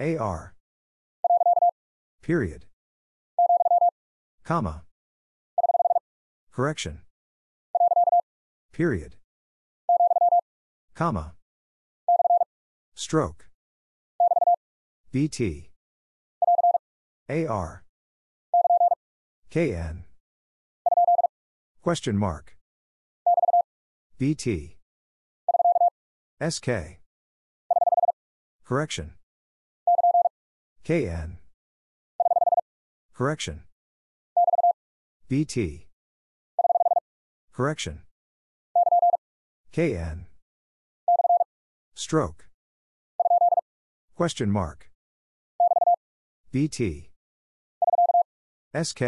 AR. Period. Comma. Correction. Period. Comma. Stroke. BT. AR. KN. Question mark. BT. SK. Correction. KN. Correction. BT. Correction. KN. Stroke. Question mark. BT. SK.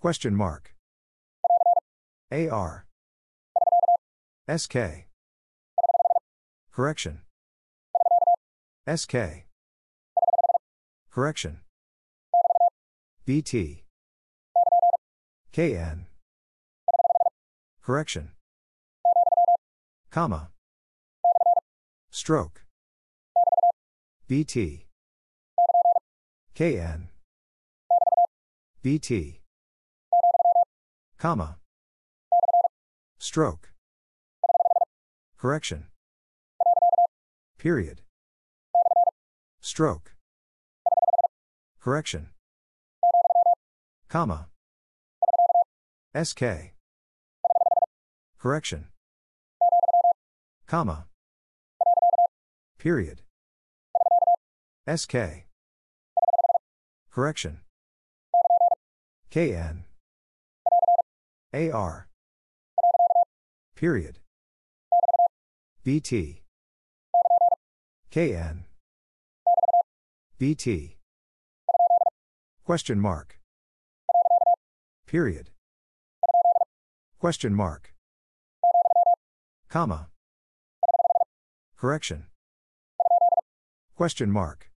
Question mark. AR. SK. Correction. SK. Correction. BT. KN. Correction. Comma. Stroke. BT. KN. BT. Comma. Stroke. Correction. Period. Stroke. Correction. Comma. SK. Correction. Comma. Period. SK. Correction. KN. AR. Period. BT. KN. BT. Question mark. Period. Question mark. Comma. Correction. Question mark.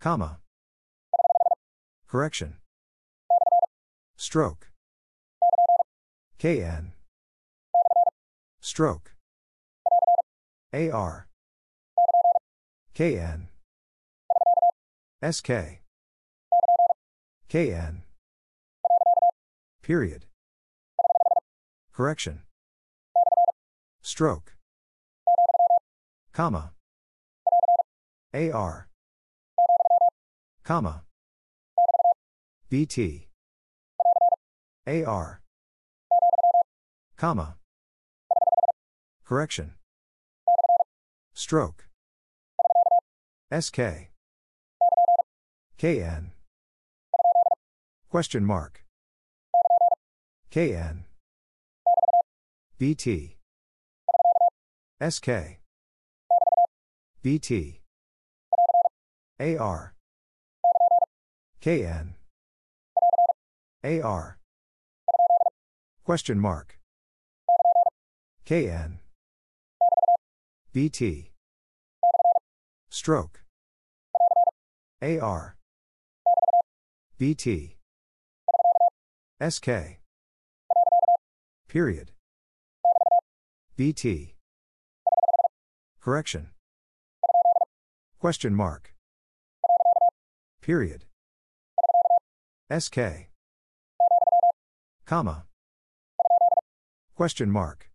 Comma. Correction. Stroke. KN. Stroke. AR. KN. SK. KN. Period. Correction. Stroke. Comma. AR. Comma. BT. AR. Comma. Correction. Stroke. SK. KN. Question mark. KN. BT. SK. BT. AR. KN. AR. Question mark. KN. BT. Stroke. AR. BT. SK. Period. BT. Correction. Question mark. Period. SK. Comma. Question mark.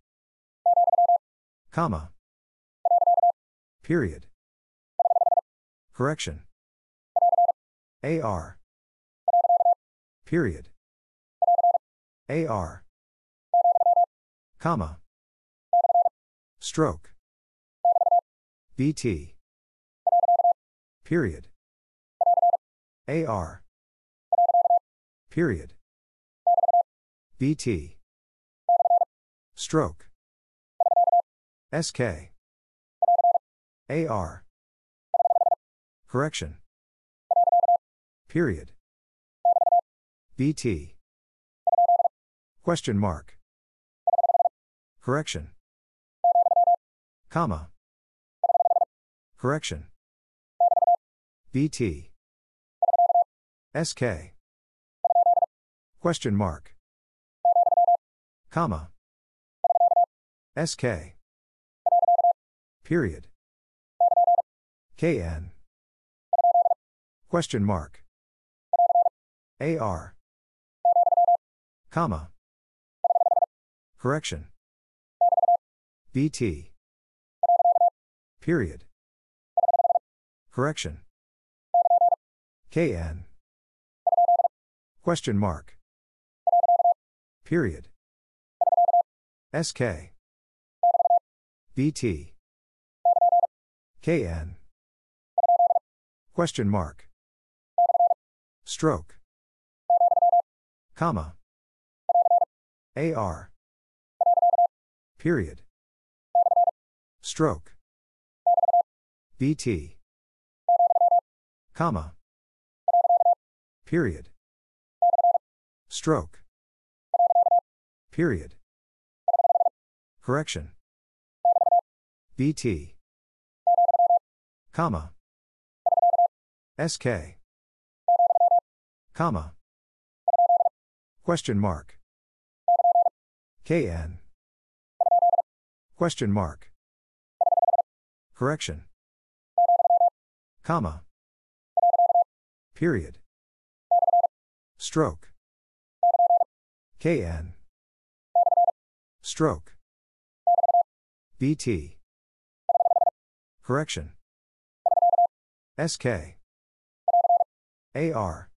Comma. Period. Correction. AR. Period. AR. Comma. Stroke. BT. Period. AR. Period. BT. Stroke. SK. AR. Correction. Period. BT. Question mark. Correction. Comma. Correction. BT. SK. Question mark. Comma. SK. Period. KN. Question mark. AR. Comma. Correction. BT. Period. Correction. KN. Question mark. Period. SK. BT. KN. Question mark. Stroke. Comma. AR. Period. Stroke. BT. Comma. Period. Stroke. Period. Correction. BT. Comma. SK. Comma. Question mark. KN. Question mark. Correction. Comma. Period. Stroke. KN. Stroke. BT. Correction. SK. AR.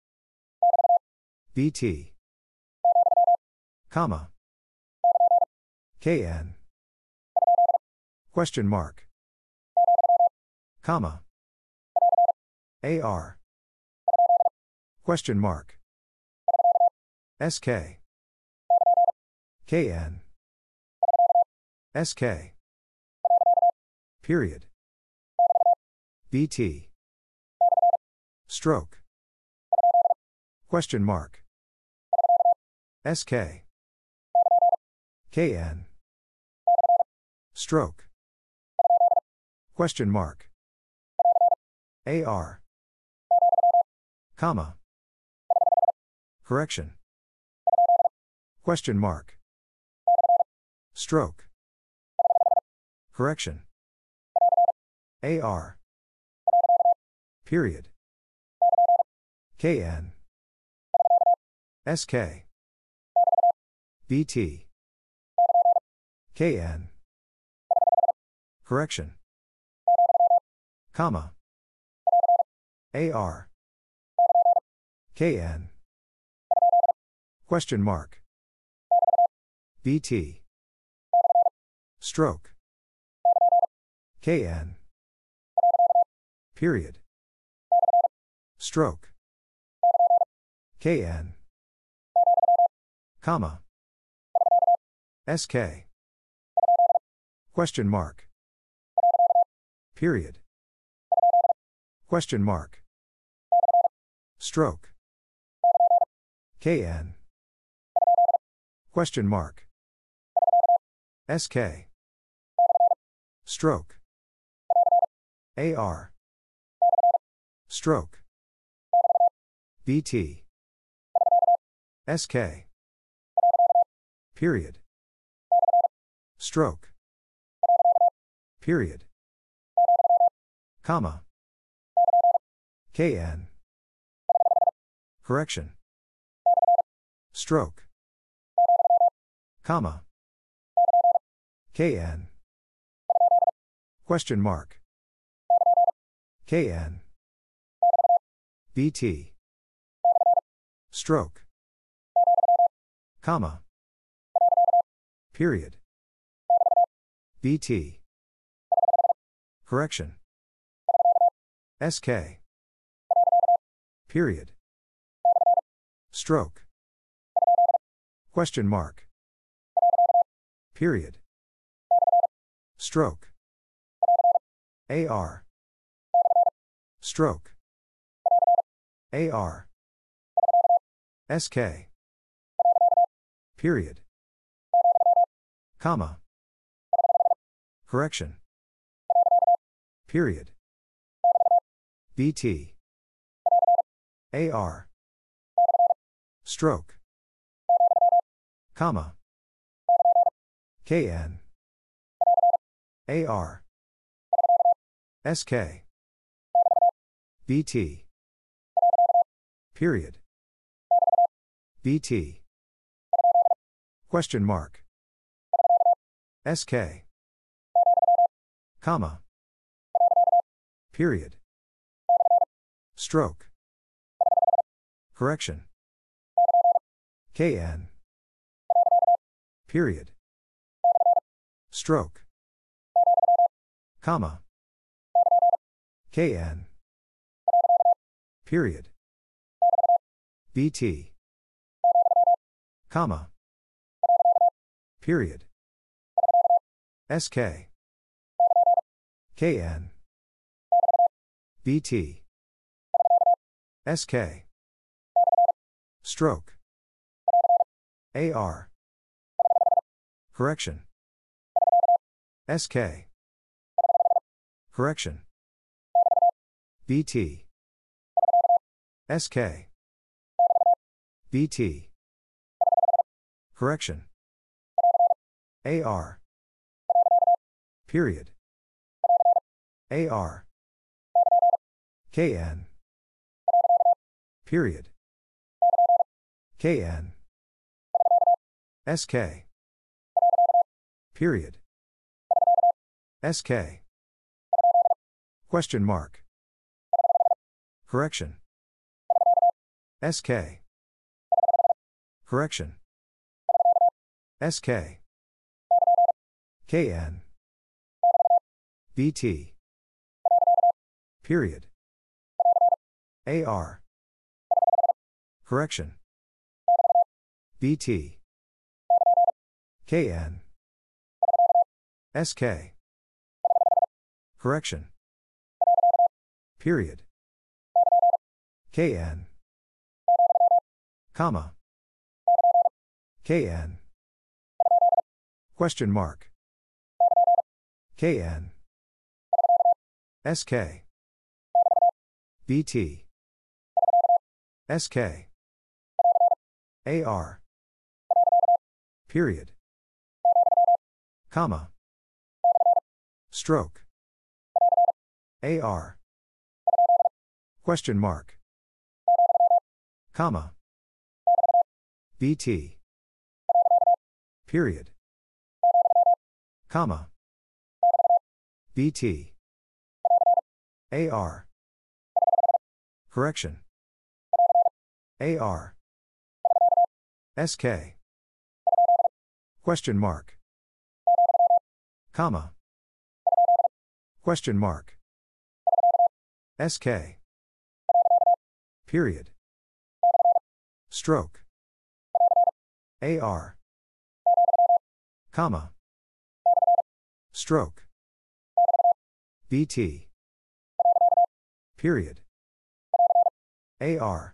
BT. Comma. KN. Question mark. Comma. AR. Question mark. SK. KN. SK. Period. BT. Stroke. Question mark. SK. KN. Stroke. Question mark. AR. Comma. Correction. Question mark. Stroke. Correction. AR. Period. KN. SK. BT. KN. Correction. Comma. AR. KN. Question mark. BT. Stroke. KN. Period. Stroke. KN. Comma. SK. Question mark. Period. Question mark. Stroke. KN. Question mark. SK. Stroke. AR. Stroke. BT. SK. Period. Stroke. Period. Comma. KN. Correction. Stroke. Comma. KN. Question mark. KN. BT. Stroke. Comma. Period. BT. Correction. SK. Period. Stroke. Question mark. Period. Stroke. AR. Stroke. AR. SK. Period. Comma. Correction. Period. BT. AR. Stroke. Comma. KN. AR. SK. BT. Period. BT. Question mark. SK. Comma. Period. Stroke. Correction. KN. Period. Stroke. Comma. KN. Period. BT. Comma. Period. SK. KN. BT. SK. Stroke. AR. Correction. SK. Correction. BT. SK. BT. Correction. AR. Period. AR. KN. Period. KN. SK. Period. SK. Question mark. Correction. SK. Correction. SK. KN. BT. Period. AR. Correction. BT. KN. SK. Correction. Period. KN. Comma. KN. Question mark. KN. SK. BT. SK. AR. Period. Comma. Stroke. AR. Question mark. Comma. BT. Period. Comma. BT. AR. Correction. AR. SK. Question mark. Comma. Question mark. SK. Period. Stroke. AR. Comma. Stroke. BT. Period. AR.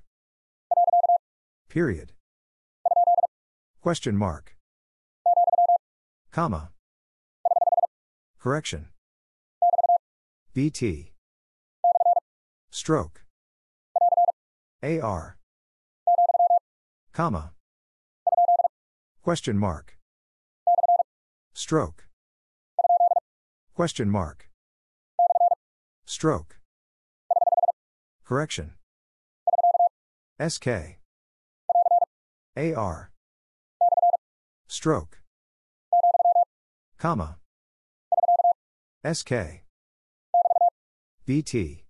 Period. Question mark. Comma. Correction. BT. Stroke. AR. Comma. Question mark. Stroke. Question mark. Stroke. Correction. SK. AR. Stroke. Comma. SK. BT.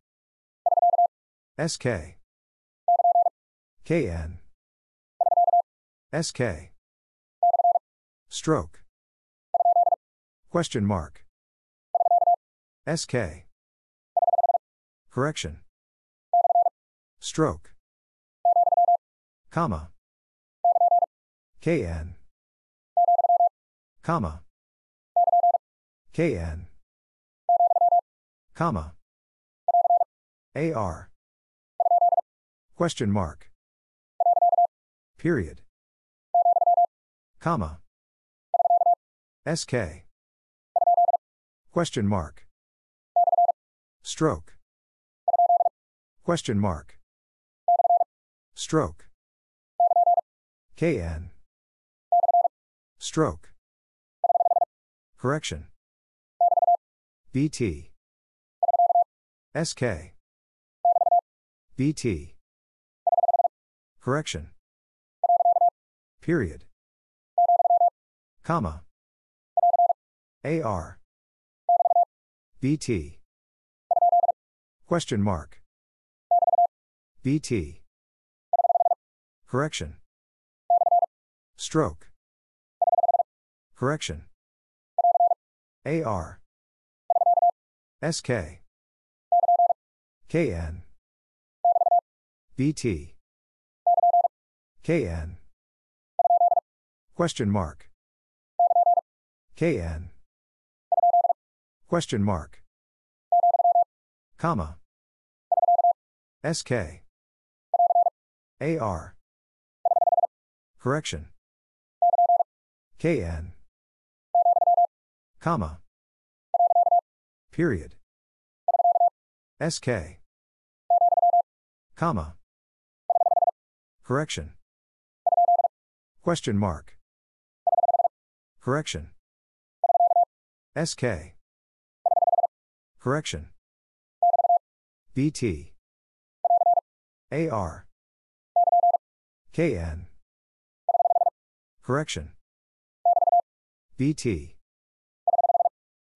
SK. KN. SK. Stroke. Question mark. SK. Correction. Stroke. Comma. KN. Comma. KN. Comma. AR. Question mark. Period. Comma. SK. Question mark. Stroke. Question mark. Stroke. KN. Stroke. Correction. BT. SK. BT. Correction. Period. Comma. AR. BT. Question mark. BT. Correction. Stroke. Correction. AR. SK. KN. BT. KN. Question mark. KN. Question mark. Comma. SK. AR. Correction. KN. Comma. Period. SK. Comma. Correction. Question mark. Correction. SK. Correction. BT. AR. KN. Correction. BT.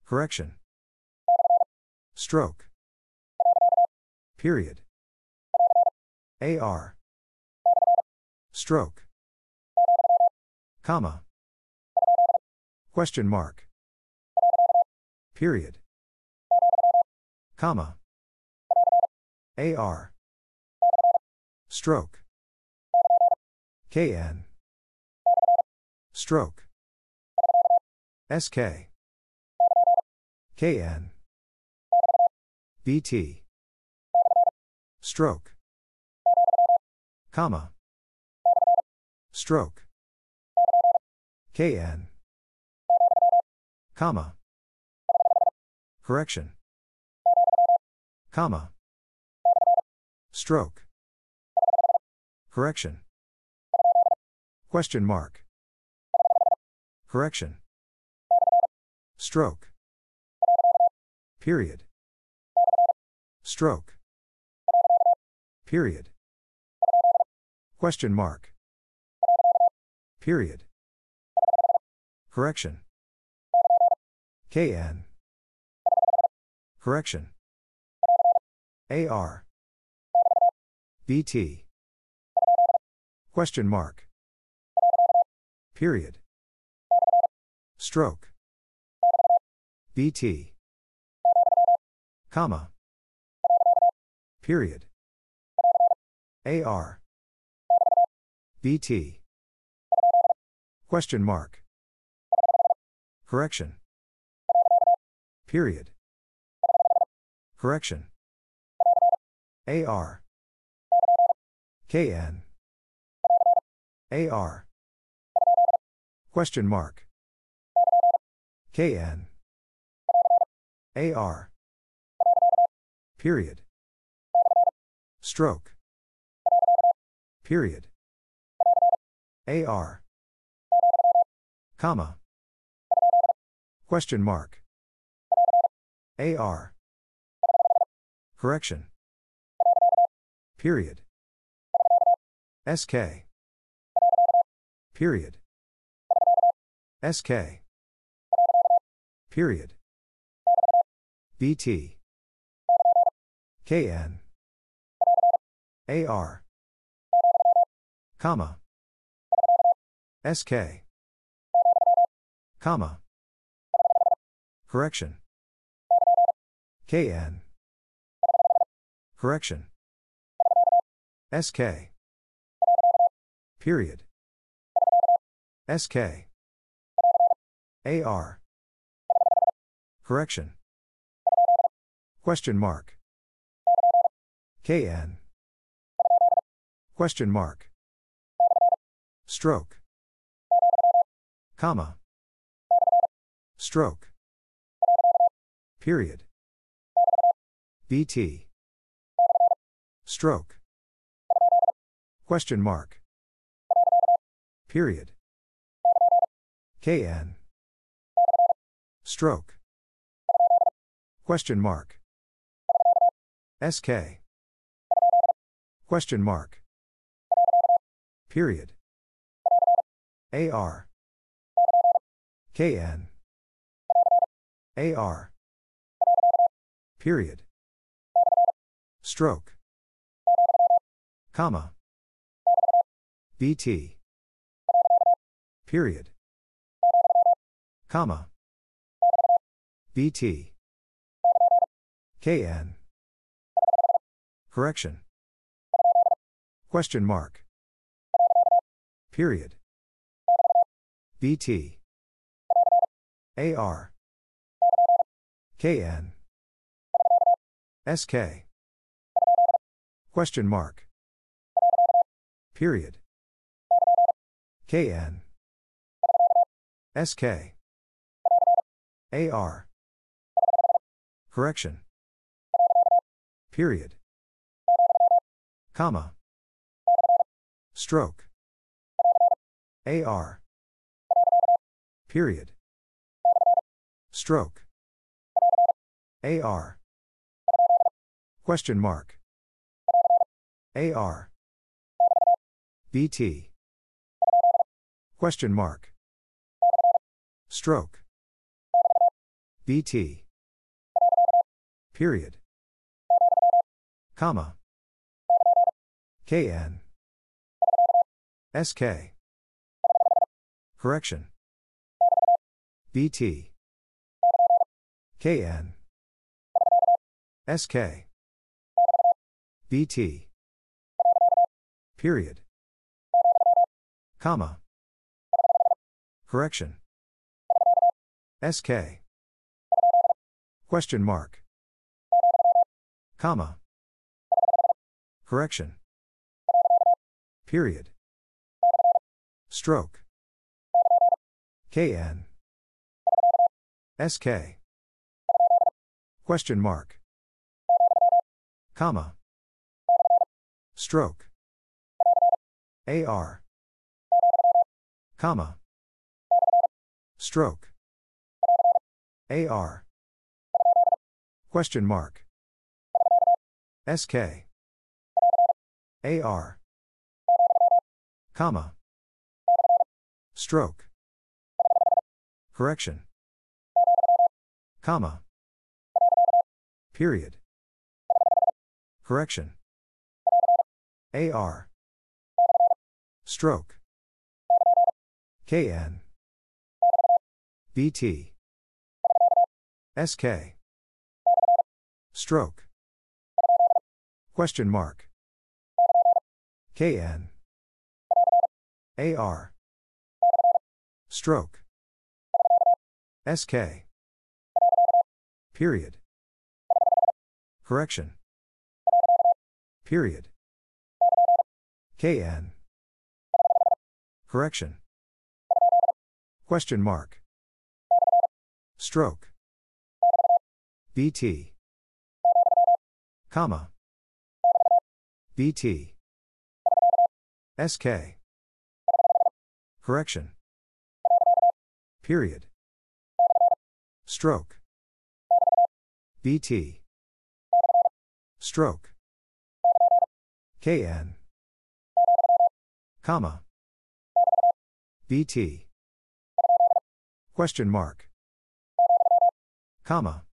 Correction. Stroke. Period. AR. Stroke. Comma. Question mark. Period. Comma. AR. Stroke. KN. Stroke. SK. KN. BT. Stroke. Comma. Stroke. KN. Comma. Correction. Comma. Stroke. Correction. Question mark. Correction. Stroke. Period. Stroke. Period. Question mark. Period. Correction. KN. Correction. AR. BT. Question mark. Period. Stroke. BT. Comma. Period. AR. BT. Question mark. Correction. Period. Correction. AR. KN. AR. Question mark. KN. AR. Period. Stroke. Period. AR. Comma. Question mark. AR. Correction. Period. SK. Period. SK. Period. BT. KN. AR. Comma. SK. Comma. Correction. KN. Correction. SK. Period. SK. AR. Correction. Question mark. KN. Question mark. Stroke. Comma. Stroke. Period. BT. Stroke. Question mark. Period. KN. Stroke. Question mark. SK. Question mark. Period. AR. KN. AR. Period. Stroke. Comma. BT. Period. Comma. BT. KN. Correction. Question mark. Period. BT. AR. KN. SK. Question mark. Period. KN. SK. AR. Correction. Period. Comma. Stroke. AR. Period. Stroke. AR. Question mark. AR. BT. Question mark. Stroke. BT. Period. Comma. KN. SK. Correction. BT. KN. SK. BT. Period. Comma. Correction. SK. Question mark. Comma. Correction. Period. Stroke. KN. SK. Question mark. Comma. Stroke. AR. Comma. Stroke. AR. Question mark. SK. AR. Comma. Stroke. Correction. Comma. Period. Correction. AR. Stroke. KN. BT. SK. Stroke. Question mark. KN. AR. Stroke. SK. Period. Correction. Period. KN. Correction. Question mark. Stroke. BT. Comma. BT. SK. Correction. Period. Stroke. BT. Stroke. KN. Comma. BT. Question mark. Comma.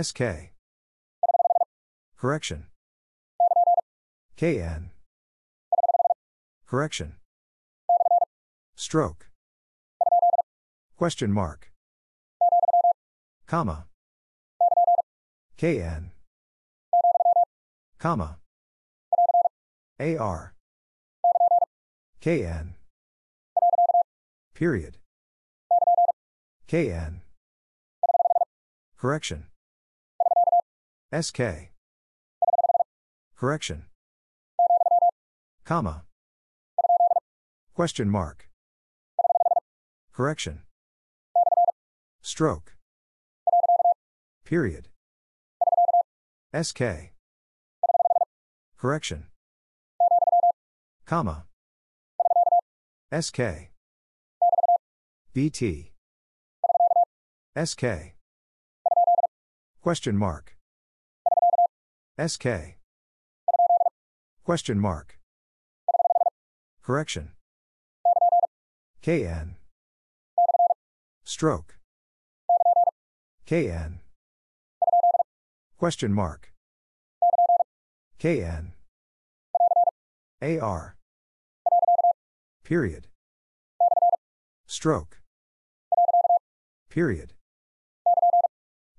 SK. Correction. KN. Correction. Stroke. Question mark. Comma. KN. Comma. AR. KN. Period. KN. Correction. SK. Correction. Comma. Question mark. Correction. Stroke. Period. SK. Correction. Comma. SK. BT. SK. Question mark. SK. Question mark. Correction. KN. Stroke. KN. Question mark. KN. AR. Period. Stroke. Period.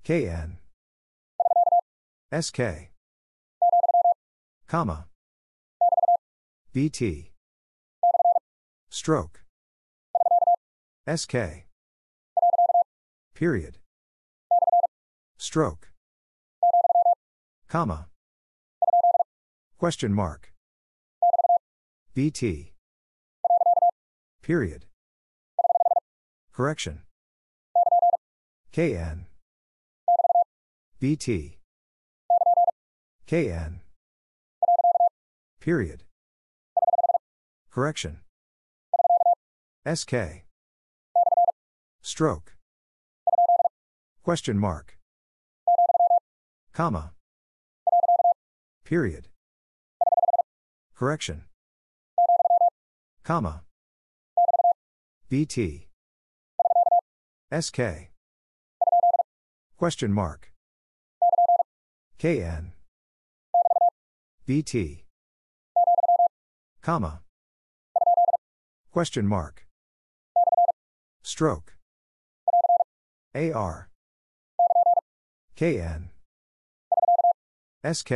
KN. SK. Comma. BT. Stroke. SK. Period. Stroke. Comma. Question mark. BT. Period. Correction. KN. BT. KN. Period. Correction. SK. Stroke. Question mark. Comma. Period. Correction. Comma. BT. SK. Question mark. KN. BT. Comma. Question mark. Stroke. AR. KN. SK.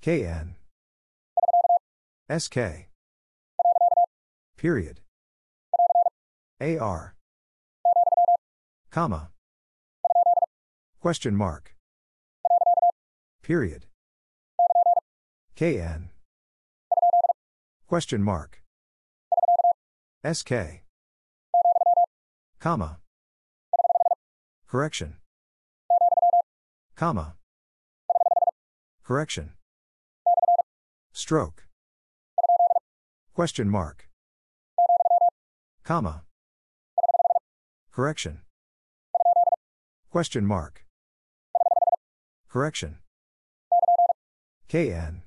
KN. SK. Period. AR. Comma. Question mark. Period. KN. Question mark. SK. Comma. Correction. Comma. Correction. Stroke. Question mark. Comma. Correction. Question mark. Correction. KN.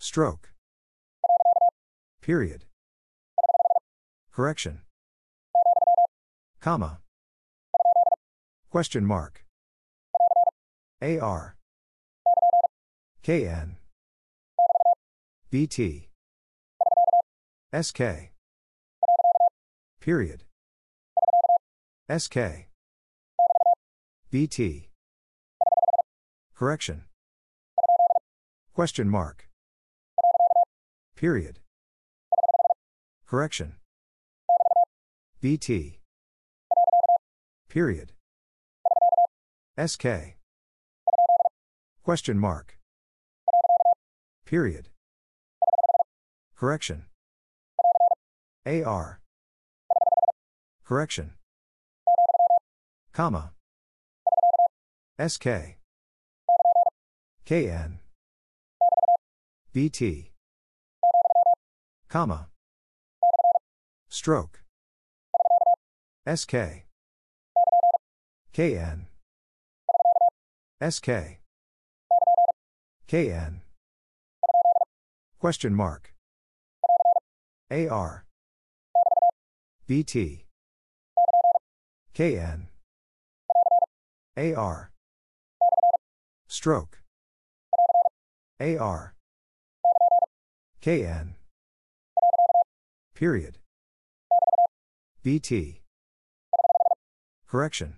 Stroke. Period. Correction. Comma. Question mark. AR. KN. BT. SK. Period. SK. BT. Correction. Question mark. Period. Correction. BT. Period. SK. Question mark. Period. Correction. AR. Correction. Comma. SK. KN. BT. Comma. Stroke. SK. KN. SK. KN. Question mark. AR. BT. KN. AR. Stroke. AR. KN. Period. BT. Correction.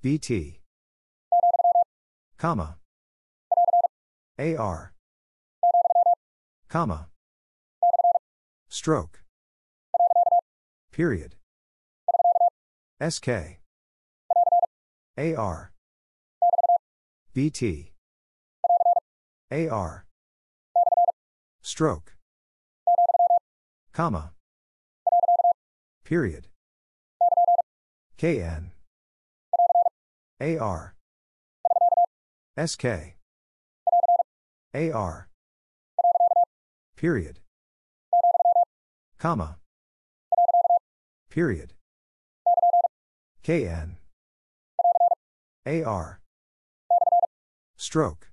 BT. Comma. AR. Comma. Stroke. Period. SK. AR. BT. AR. Stroke. Comma. Period. KN. AR. SK. AR. Period. Comma. Period. KN. AR. Stroke.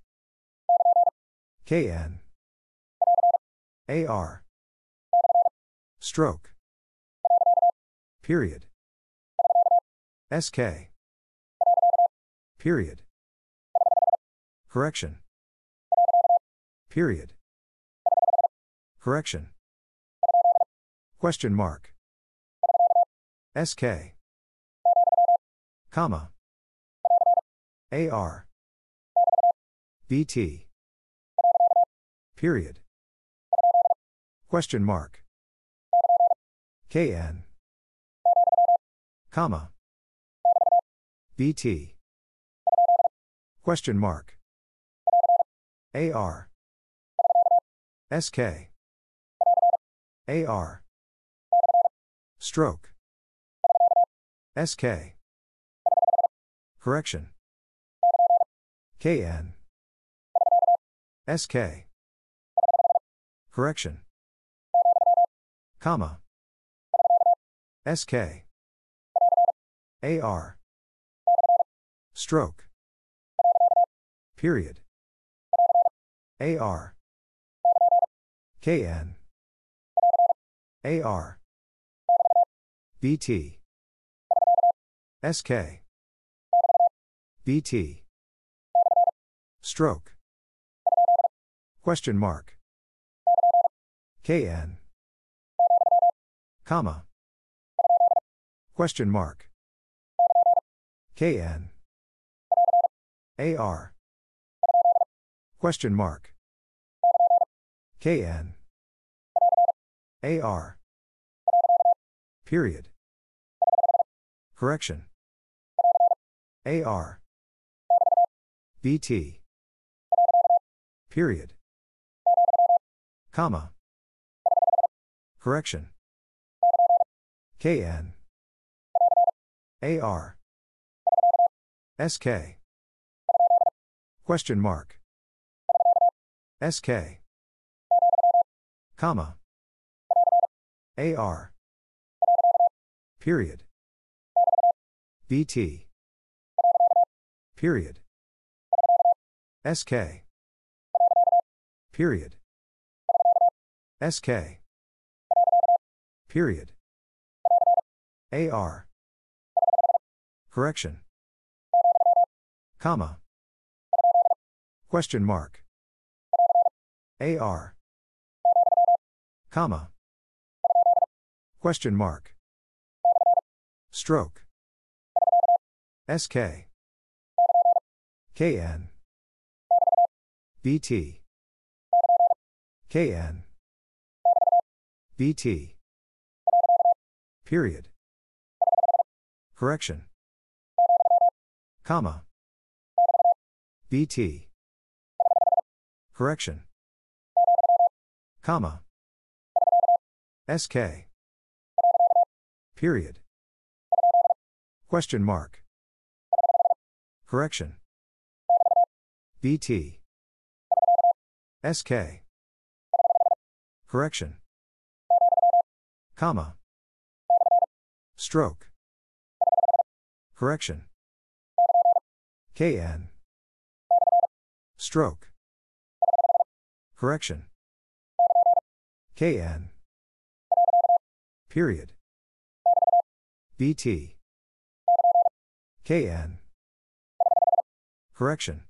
KN. AR. Stroke. Period. SK. Period. Correction. Period. Correction. Question mark. SK. Comma. AR. BT. Period. Question mark. KN. Comma. BT. Question mark. AR. SK. AR. Stroke. SK. Correction. KN. SK. Correction. Comma. SK. AR. Stroke. Period. AR. KN. AR. BT. SK. BT. Stroke. Question mark. KN. Comma. Question mark. KN. AR. Question mark. KN. AR. Period. Correction. AR. BT. Period. Comma. Correction. KN. AR. SK. Question mark. SK. Comma. AR. Period. BT. Period. SK. Period. SK. Period. AR. Correction. Comma. Question mark. AR. Comma. Question mark. Stroke. SK. KN. BT. KN. BT. Period. Correction. Comma. BT. Correction. Comma. SK. Period. Question mark. Correction. BT. SK. Correction. Comma. Stroke. Correction. KN. Stroke. Correction. KN. Period. BT. KN. Correction.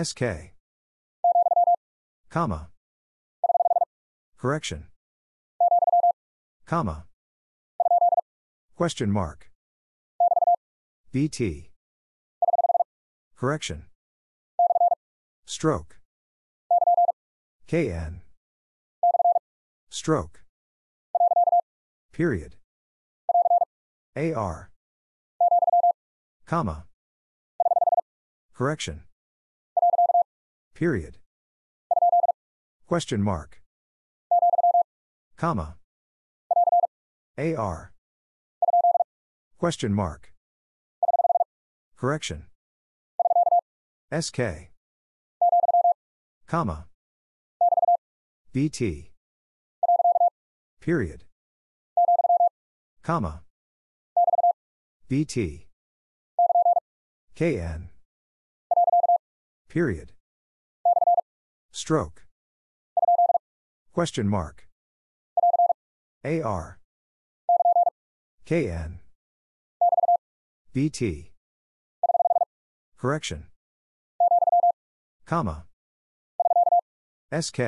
SK. Comma. Correction. Comma. Question mark. BT. Correction. Stroke. KN. Stroke. Period. AR. Comma. Correction. Period. Question mark. Comma. AR. Question mark. Correction. SK. Comma. BT. Period. Comma. BT. KN. Period. Stroke. Question mark. AR. KN. BT. Correction. Comma. SK.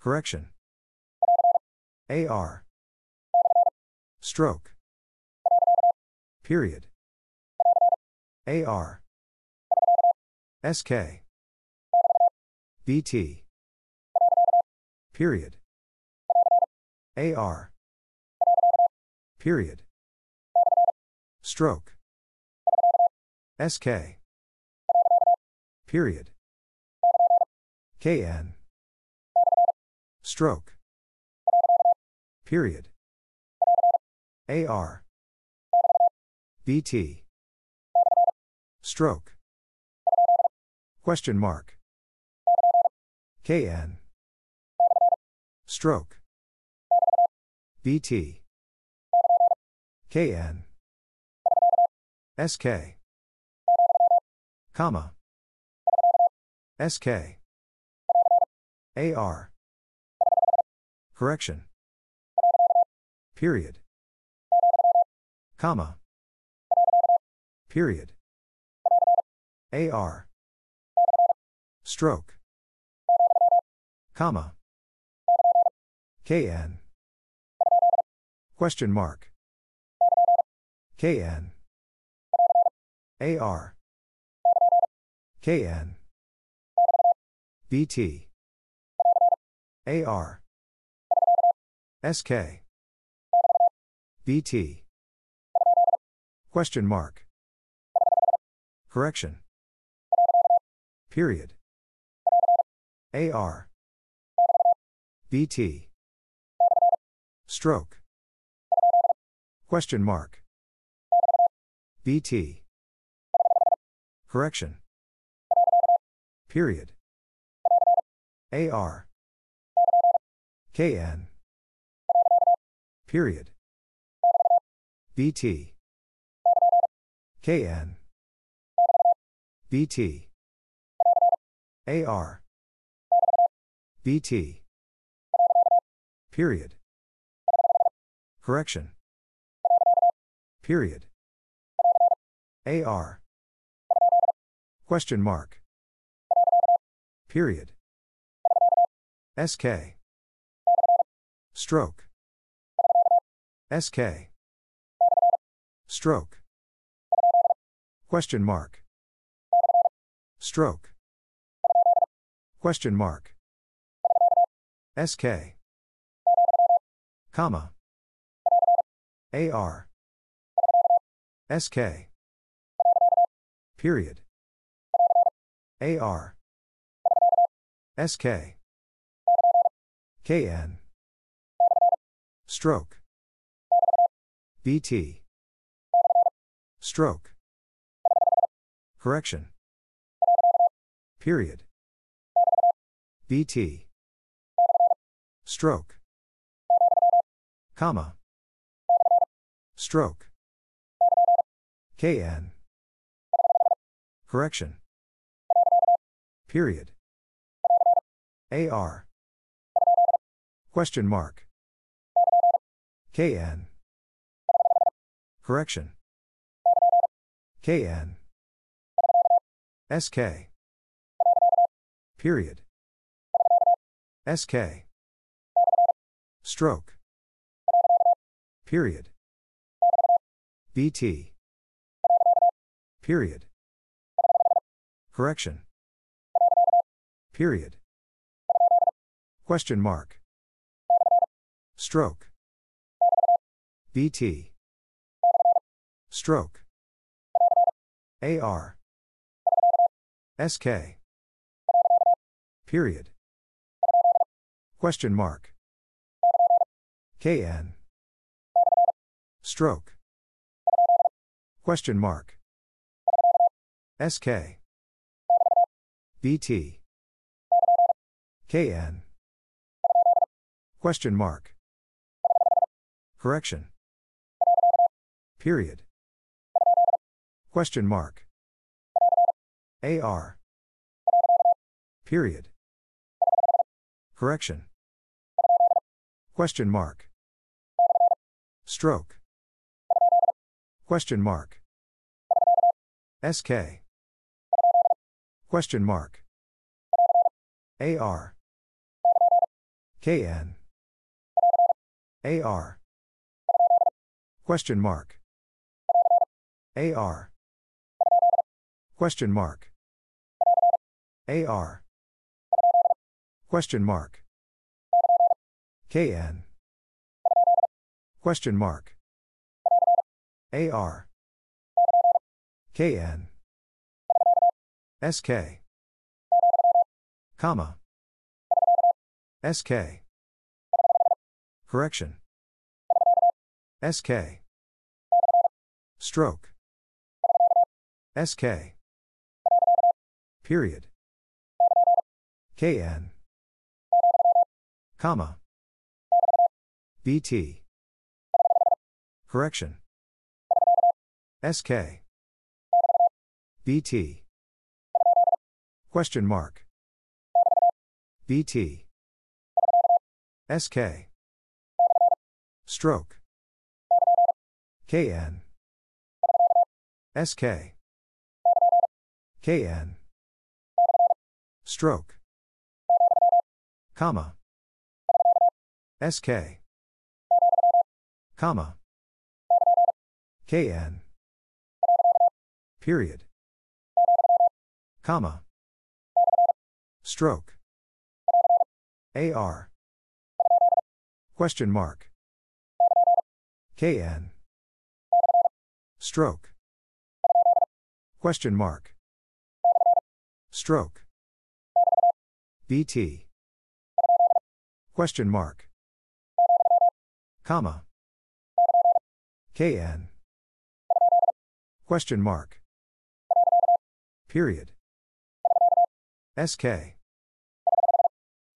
Correction. AR. Stroke. Period. AR. SK. BT. Period. AR. Period. Stroke. SK. Period. KN. Stroke. Period. AR. BT. Stroke. Question mark. KN. Stroke. BT. KN. SK. Comma. SK. AR. Correction. Period. Comma. Period. AR. Stroke. Comma. KN. Question mark. KN. AR. KN. BT. AR. SK. BT. Question mark. Correction. Period. AR. BT. Stroke. Question mark. BT. Correction. Period. AR. KN. Period. BT. KN. BT. AR. BT. Period. Correction. Period. AR. Question mark. Period. SK. Stroke. SK. Stroke. Question mark. Stroke. Question mark. SK. Comma. AR. SK. Period. AR. SK. KN. Stroke. BT. Stroke. Correction. Period. BT. Stroke. Comma. Stroke. KN. Correction. Period. AR. Question mark. KN. Correction. KN. SK. Period. SK. Stroke. Period. BT. Period. Correction. Period. Question mark. Stroke. BT. Stroke. AR. SK. Period. Question mark. KN. Stroke. Question mark. SK. BT. KN. Question mark. Correction. Period. Question mark. AR. Period. Correction. Question mark. Stroke. Question mark. SK. Question mark. AR. KN. AR. Question mark. AR. Question mark. AR. Question mark. KN. Question mark. AR. KN. SK. Comma. SK. Correction. SK. Stroke. SK. Period. KN. Comma. BT. Correction. SK. BT. Question mark. BT. SK. Stroke. KN. SK. KN. Stroke. Comma. SK. Comma. KN. Period. Comma. Stroke. AR. Question mark. KN. Stroke. Question mark. Stroke. BT. Question mark. Comma. KN. Question mark. Period. SK.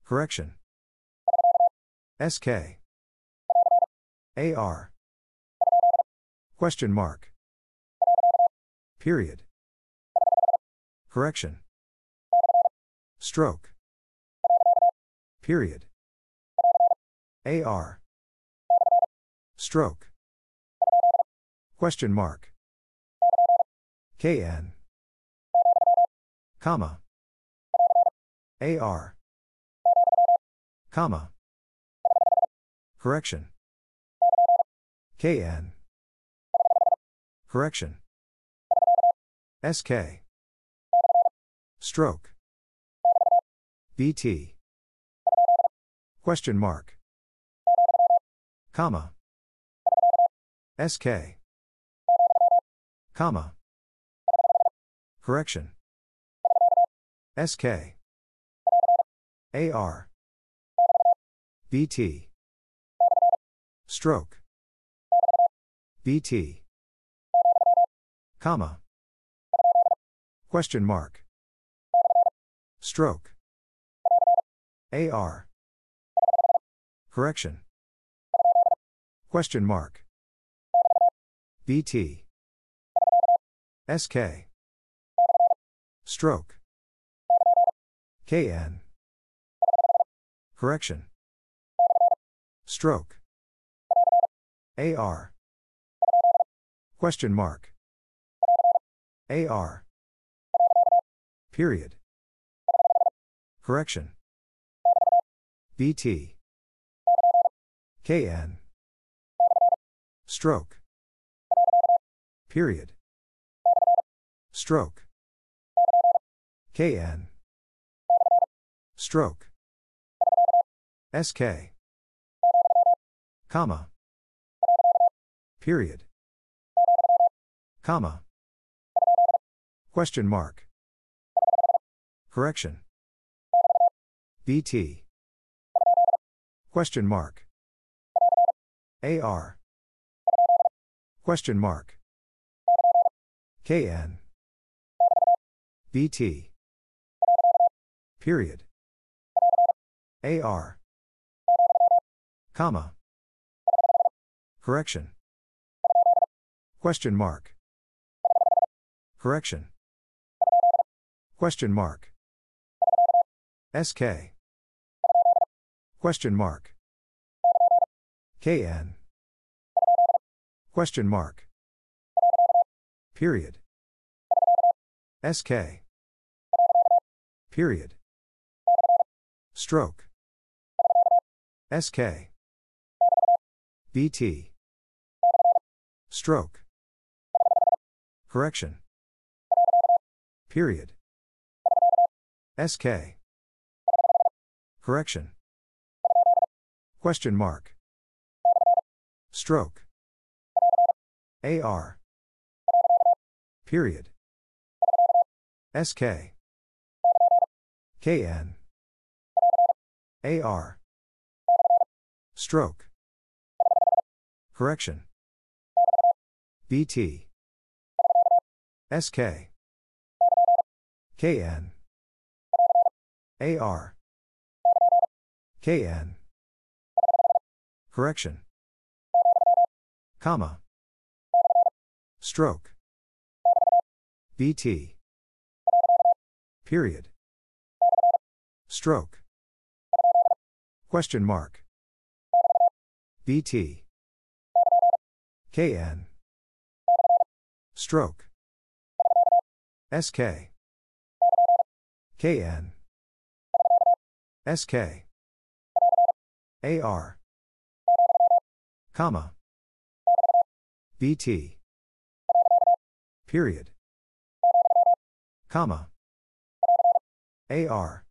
Correction. SK. AR. Question mark. Period. Correction. Stroke. Period. AR. Stroke. Question mark. KN. Comma. AR. Comma. Correction. KN. Correction. SK. Stroke. BT. Question mark. Comma. SK. Comma. Correction. SK. AR. BT. Stroke. BT. Comma. Question mark. Stroke. AR. Correction. Question mark. BT. SK. Stroke. KN. Correction. Stroke. AR. Question mark. AR. Period. Correction. BT. KN. Stroke. Period. Stroke. KN. Stroke. SK. Comma. Period. Comma. Question mark. Correction. BT. Question mark. AR. Question mark. KN. BT. Period. AR. Comma. Correction. Question mark. Correction. Question mark. SK? Question mark. KN? Question mark. Period. SK? Period. Stroke. SK. BT. Stroke. Correction. Period. SK. Correction. Question mark. Stroke. AR. Period. SK. KN. AR. Stroke. Correction. BT. SK. KN. AR. KN. Correction. Comma. Stroke. BT. Period. Stroke. Question mark. BT. KN. Stroke. SK. KN. SK. AR. Comma. BT. Period. Comma. AR.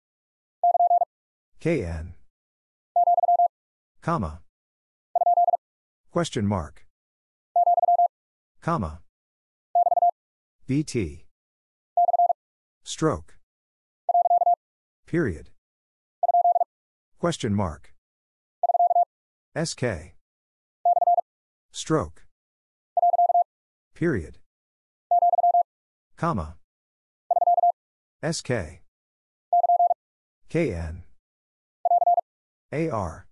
KN. Comma. Question mark. Comma. BT. Stroke. Period. Question mark. SK. Stroke. Period. Comma. SK. KN. AR.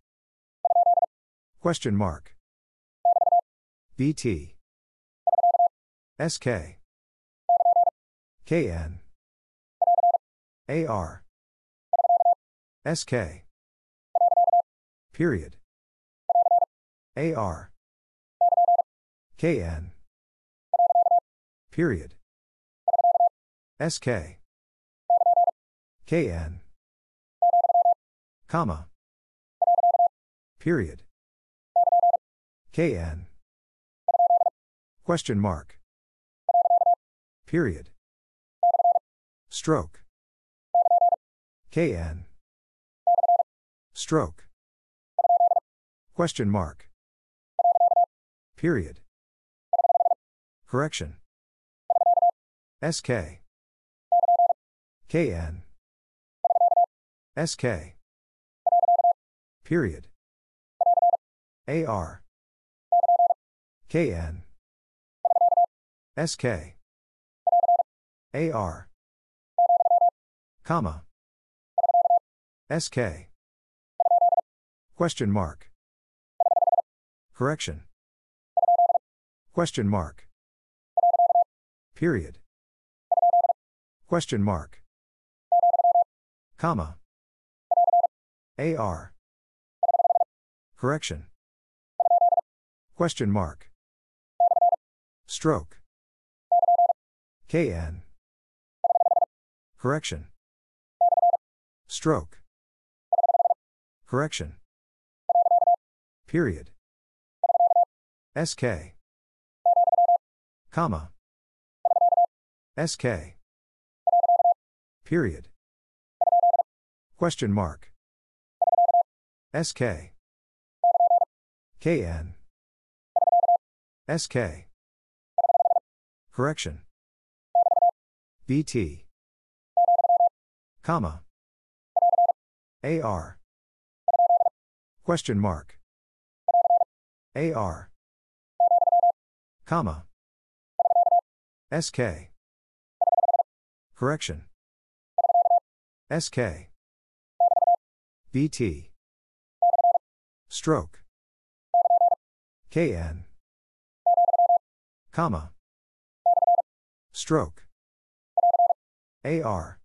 Question mark. BT. SK. KN. AR. SK. Period. AR. KN. Period. SK. KN. Comma. Period. KN. Question mark. Period. Stroke. KN. Stroke. Question mark. Period. Correction. SK. KN. SK. Period. AR. KN. SK. AR. Comma. SK. Question mark. Correction. Question mark. Period. Question mark. Comma. AR. Correction. Question mark. Stroke. KN. Correction. Stroke. Correction. Period. SK. Comma. SK. Period. Question mark. SK. KN. SK. Correction. BT. Comma. AR. Question mark. AR. Comma. SK. Correction. SK. BT. Stroke. KN. Comma. Stroke. AR.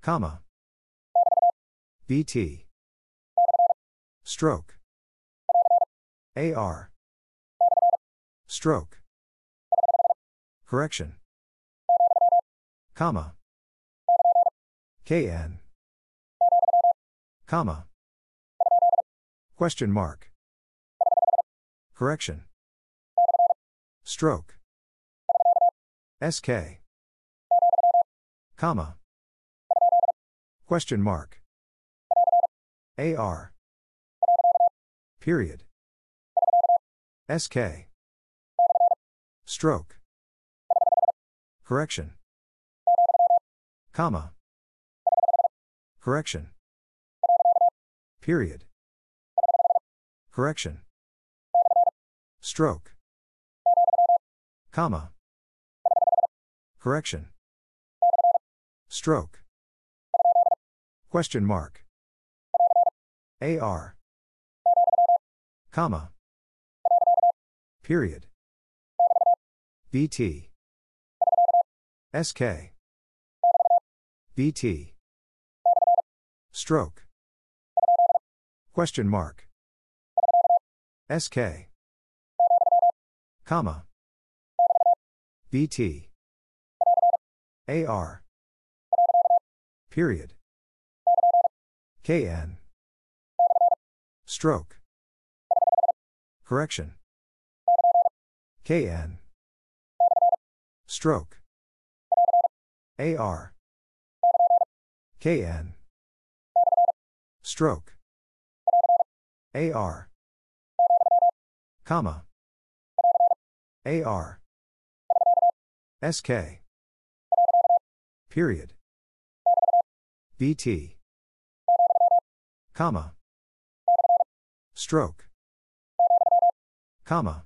Comma. BT. Stroke. AR. Stroke. Correction. Comma. KN. Comma. Question mark. Correction. Stroke. SK. Comma. Question mark. AR. Period. SK. Stroke. Correction. Comma. Correction. Period. Correction. Stroke. Comma. Correction. Stroke. Question mark. AR. Comma. Period. BT. SK. BT. Stroke. Question mark. SK. Comma. BT. AR. Period. KN. Stroke. Correction. KN. Stroke. AR. KN. Stroke. AR. Comma. AR. SK. Period. BT. Comma. Stroke. Comma.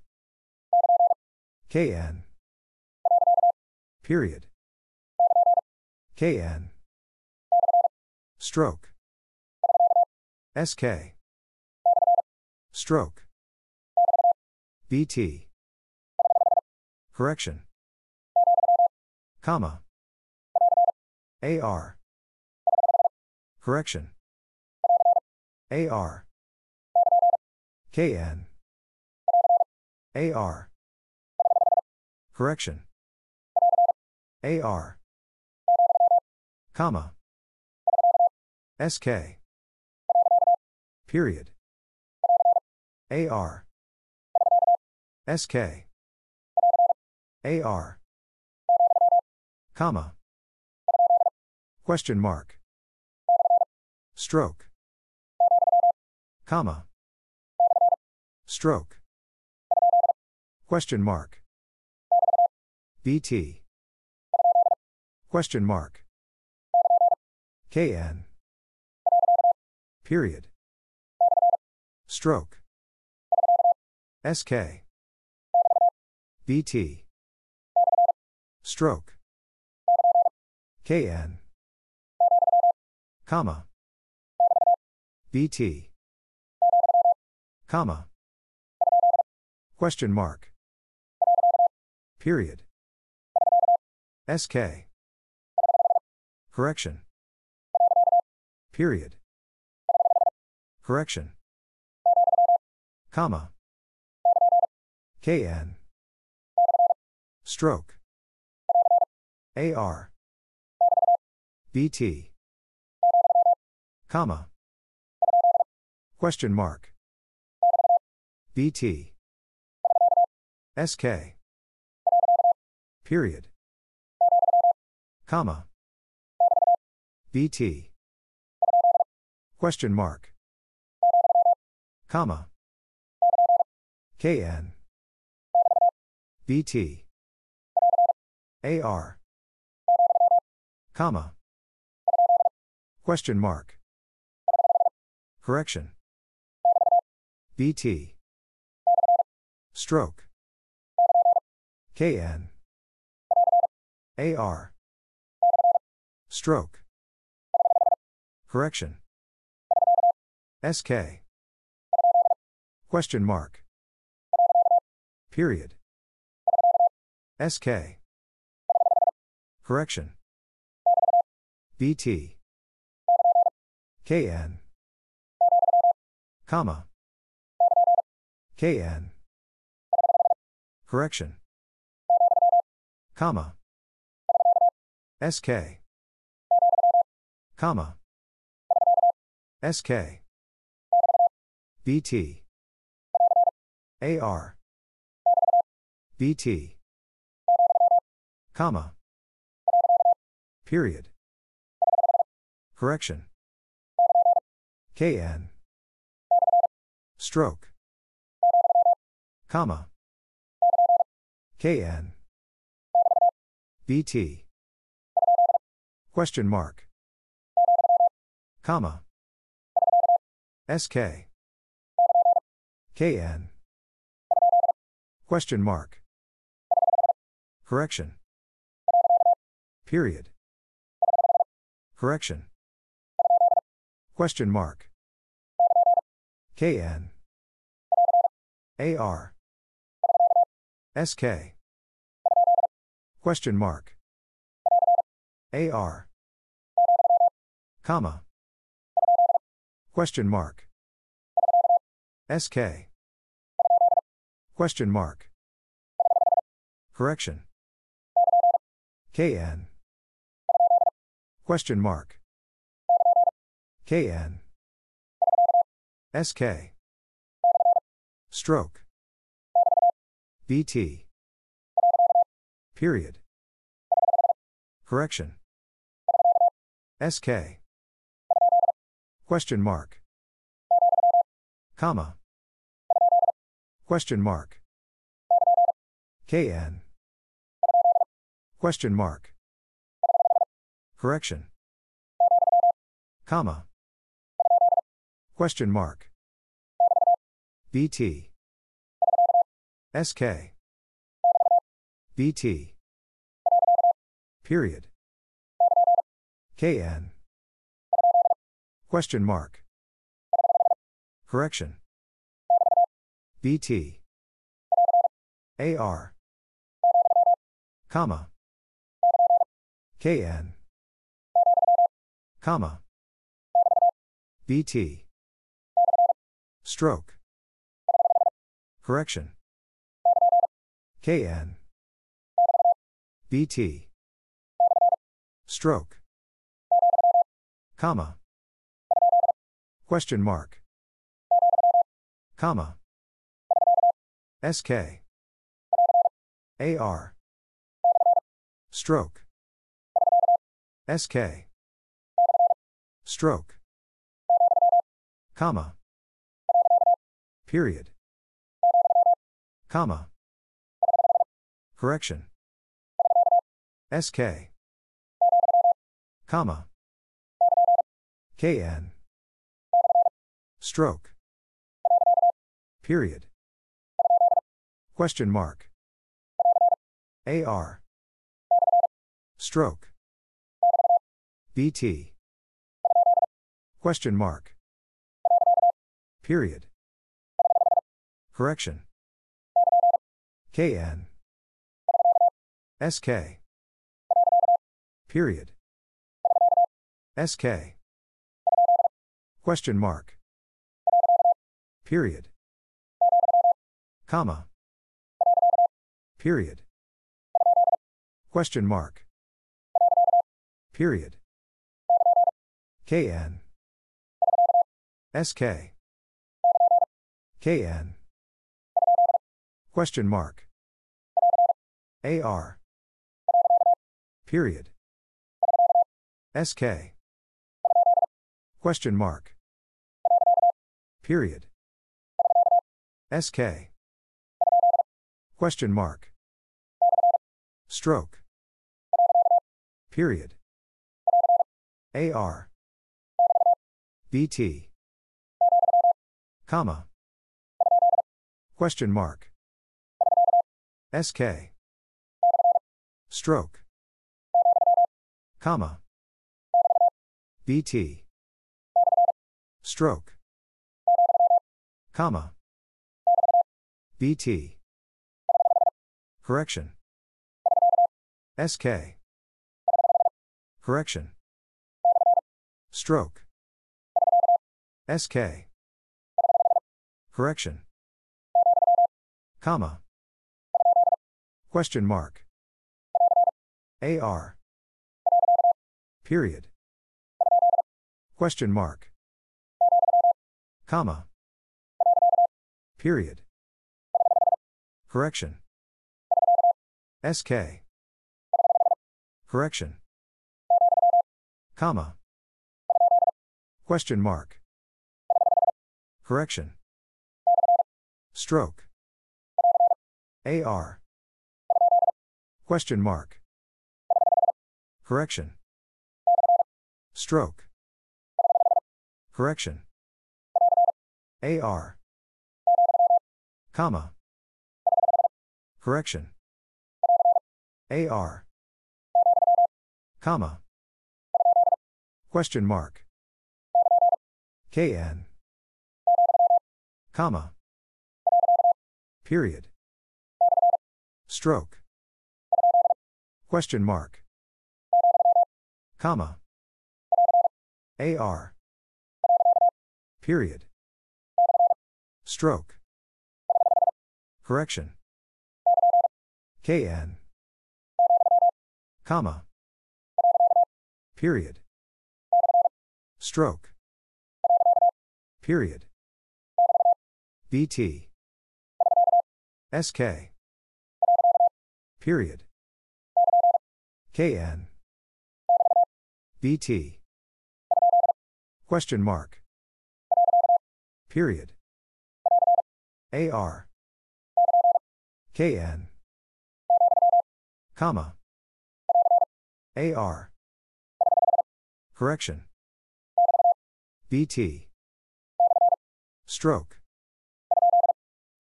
KN. Period. KN. Stroke. SK. Stroke. BT. Correction. Comma. AR. Correction. AR. KN. AR. Correction. AR. Comma. SK. Period. AR. SK. AR. Comma. Question mark. Stroke. Comma. Stroke. Question mark. BT. Question mark. KN. Period. Stroke. SK. BT. Stroke. KN. Comma. BT. Comma. Question mark. Period. SK. Correction. Period. Correction. Comma. KN. Stroke. AR. BT. Comma. Question mark. BT. SK. Period. Comma. BT. Question mark. Comma. KN. BT. AR. Comma. Question mark. Correction. BT. Stroke. KN. AR. Stroke. Correction. SK. Question mark. Period. SK. Correction. BT. KN, comma, KN, correction, comma, SK, comma, SK, BT, AR, BT, comma, period, correction, KN, stroke, comma, KN, BT, question mark, comma, SK, KN, question mark, correction, period, correction, question mark, KN, AR, SK, question mark, AR, comma, question mark, SK, question mark, correction, KN, question mark, KN, SK, stroke, BT, period, correction, SK, question mark, comma, question mark, KN, question mark, correction, comma, question mark, BT, SK, BT, period, KN, question mark, correction, BT, AR, comma, KN, comma, BT, stroke, correction, KN, BT, stroke, comma, question mark, comma, SK, AR, stroke, SK, stroke, comma, period, comma, correction, SK, comma, KN, stroke, period, question mark, AR, stroke, BT, question mark, period, correction, KN, SK, period, SK, question mark, period, comma, period, question mark, period, KN, SK, KN, question mark, AR, period, SK, question mark, period, SK, question mark, stroke, period, AR, BT, comma, question mark, SK, stroke, comma, BT, stroke, comma, BT, correction, SK, correction, stroke, SK. Correction. Comma. Question mark. AR. Period. Question mark. Comma. Period. Correction. SK. Correction. Comma. Question mark. Correction. Stroke. AR. Question mark. Correction. Stroke. Correction. AR. Comma. Correction. AR. Comma. Question mark. KN. Comma. Period. Stroke. Question mark. Comma. AR. Period. Stroke. Correction. KN. Comma. Period. Stroke. Period. BT. SK. Period. KN. BT. Question mark. Period. AR. KN. Comma. AR. Correction. BT. Stroke.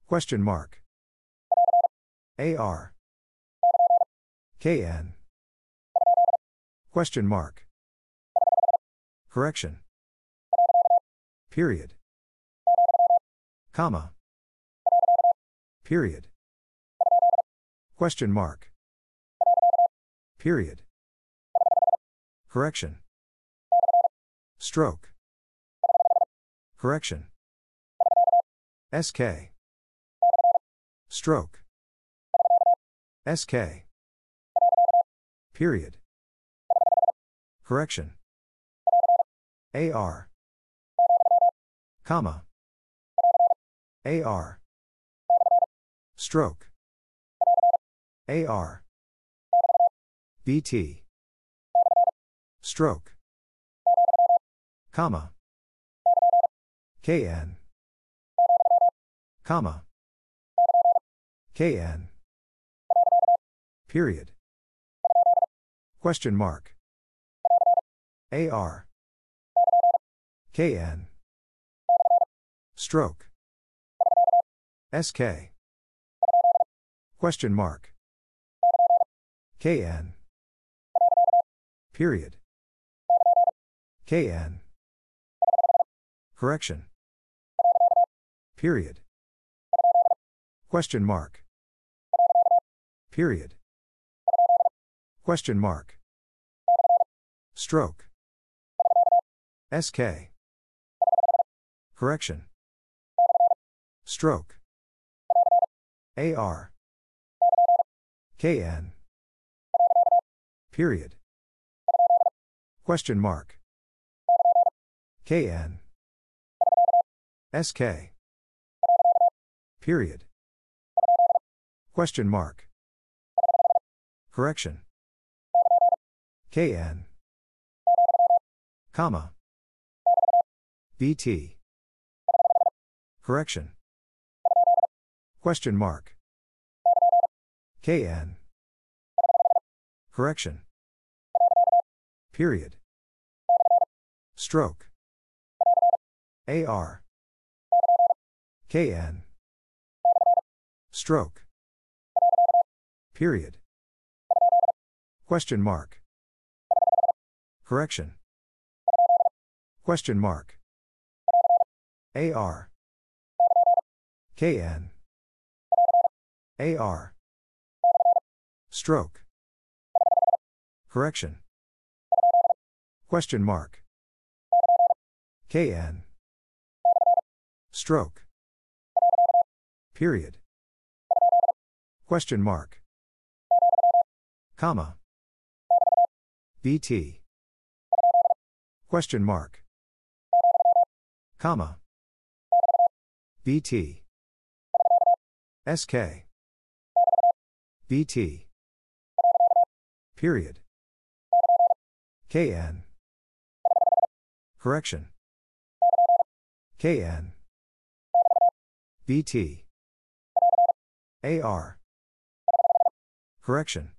Question mark. AR. KN. Question mark. Correction. Period. Comma. Period. Question mark. Period. Correction. Stroke. Correction. SK. Stroke. SK. Period. Correction. AR. Comma. AR. Stroke. AR. BT. Stroke. Comma. KN. Comma. KN. Period. Question mark. AR. KN. Stroke. SK. Question mark. KN. Period. KN. Correction. Period. Question mark. Period. Question mark. Stroke. SK. Correction. Stroke. AR. KN. Period. Question mark. KN. SK. Period. Question mark. Correction. KN. Comma. BT. Correction. Question mark. KN. Correction. Period. Stroke. AR. KN. Stroke. Period. Question mark. Correction. Question mark. AR. KN. AR. Stroke. Correction. Question mark. KN. Stroke. Period. Question mark. Comma. BT. Question mark. Comma. BT. SK. BT. Period. KN. Correction. KN. BT. AR. Correction.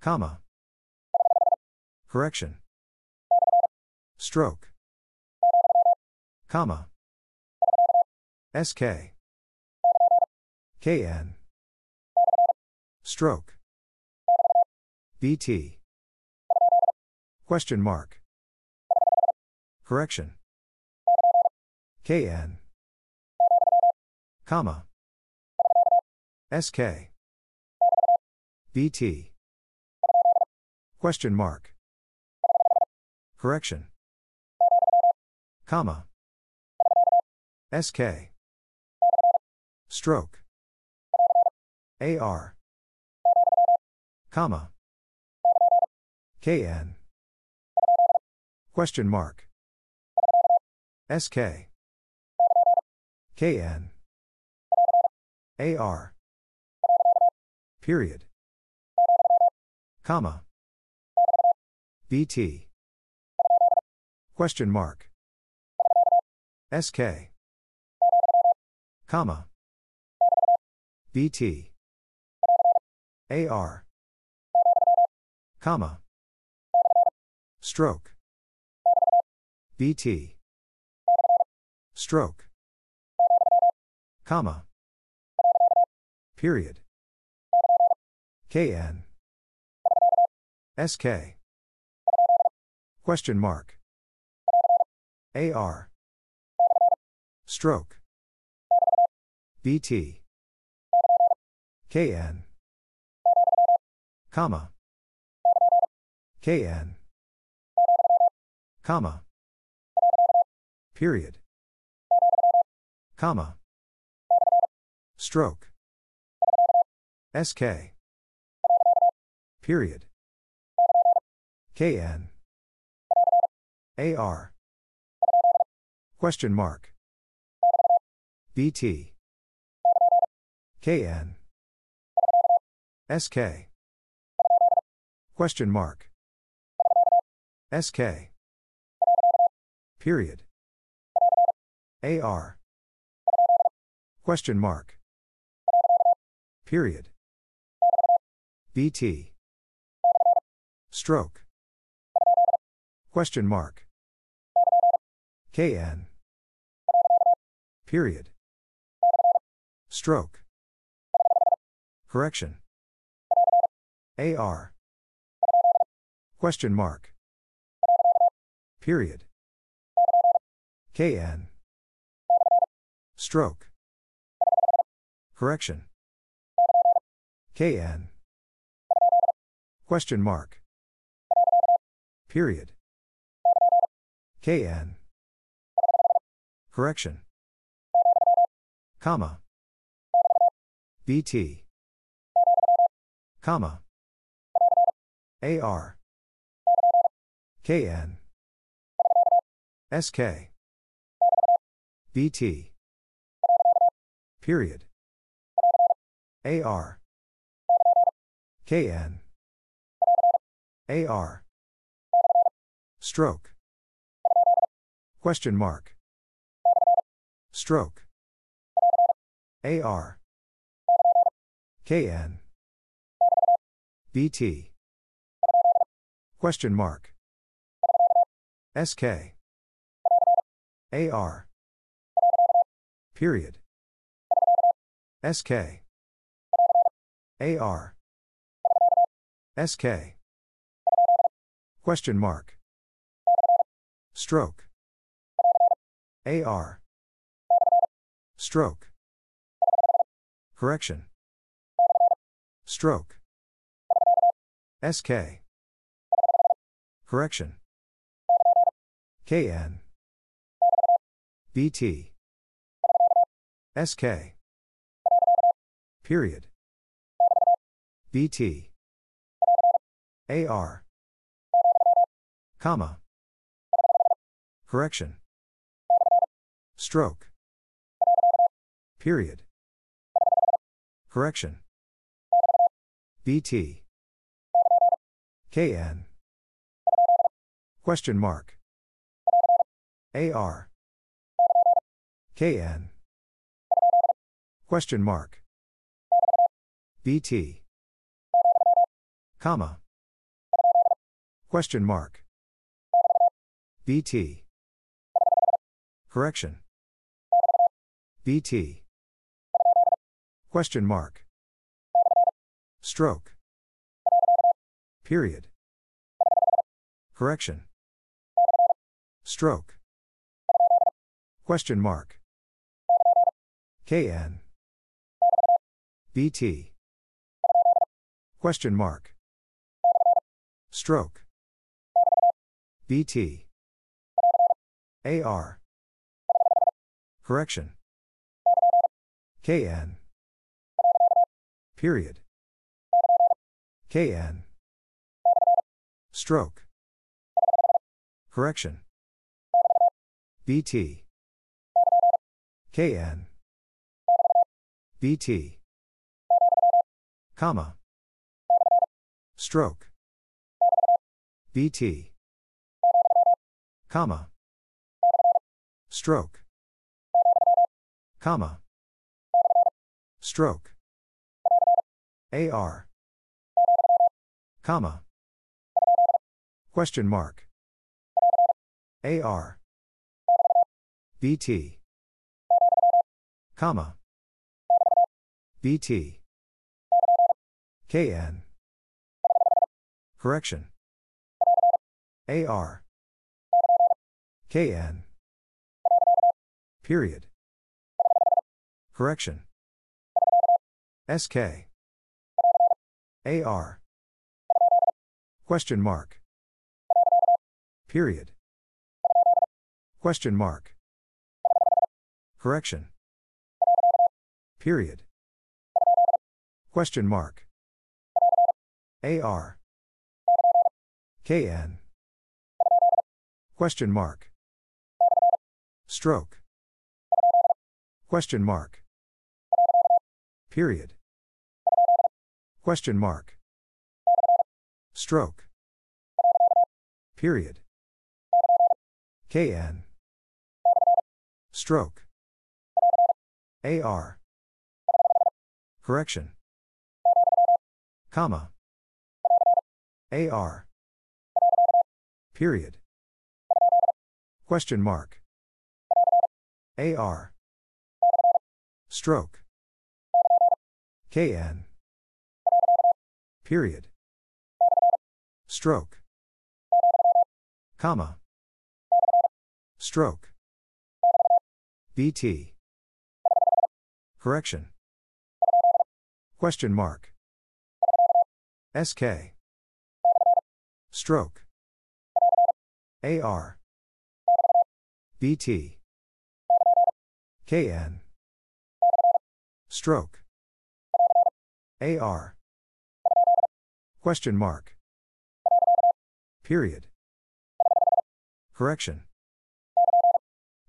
Comma. Correction. Stroke. Comma. SK. KN. Stroke. BT. Question mark. Correction. KN. Comma. SK. BT. Question mark. Correction. Comma. SK. Stroke. AR. Comma. KN. Question mark. SK. KN. AR. Period. Comma. BT. Question mark. SK. Comma. BT. AR. Comma. Stroke. BT. Stroke. Comma. Period. KN. SK. Question mark. AR. Stroke. BT. KN. Comma. KN. Comma. Period. Comma. Stroke. SK. Period. KN. AR. Question mark. BT. KN. SK. Question mark. SK. Period. AR. Question mark. Period. BT. Stroke. Question mark. KN. Period. Stroke. Correction. AR. Question mark. Period. KN. Stroke. Correction. KN. Question mark. Period. KN. Correction. Comma. BT. Comma. AR. KN. SK. BT. Period. AR. KN. AR. Stroke. Question mark. Stroke. AR. KN. BT. Question mark. SK. AR. Period. SK. AR. SK. Question mark. Stroke. AR. Stroke. Correction. Stroke. SK. Correction. KN. BT. SK. Period. BT. AR. Comma. Correction. Stroke. Period. Correction. BT. KN. Question mark. AR. KN. Question mark. BT. Comma. Question mark. BT. Correction. BT. Question mark. Stroke. Period. Correction. Stroke. Question mark. KN. BT. Question mark. Stroke. BT. AR. Correction. KN. Period. KN. Stroke. Correction. BT. KN. BT. Comma. Stroke. BT. Comma. Stroke. Comma. Stroke. AR. Comma. Question mark. AR. BT. Comma. BT. KN. Correction. AR. KN. Period. Correction. SK. AR. Question mark. Period. Question mark. Correction. Period. Question mark. AR. KN. Question mark. Stroke. Question mark. Period. Question mark. Stroke. Period. KN. Stroke. AR. Correction. Comma. AR. Period. Question mark. AR. Stroke. KN. Period. Stroke. Comma. Stroke. BT. Correction. Question mark. SK. Stroke. AR. BT. KN. Stroke. AR. Question mark. Period. Correction.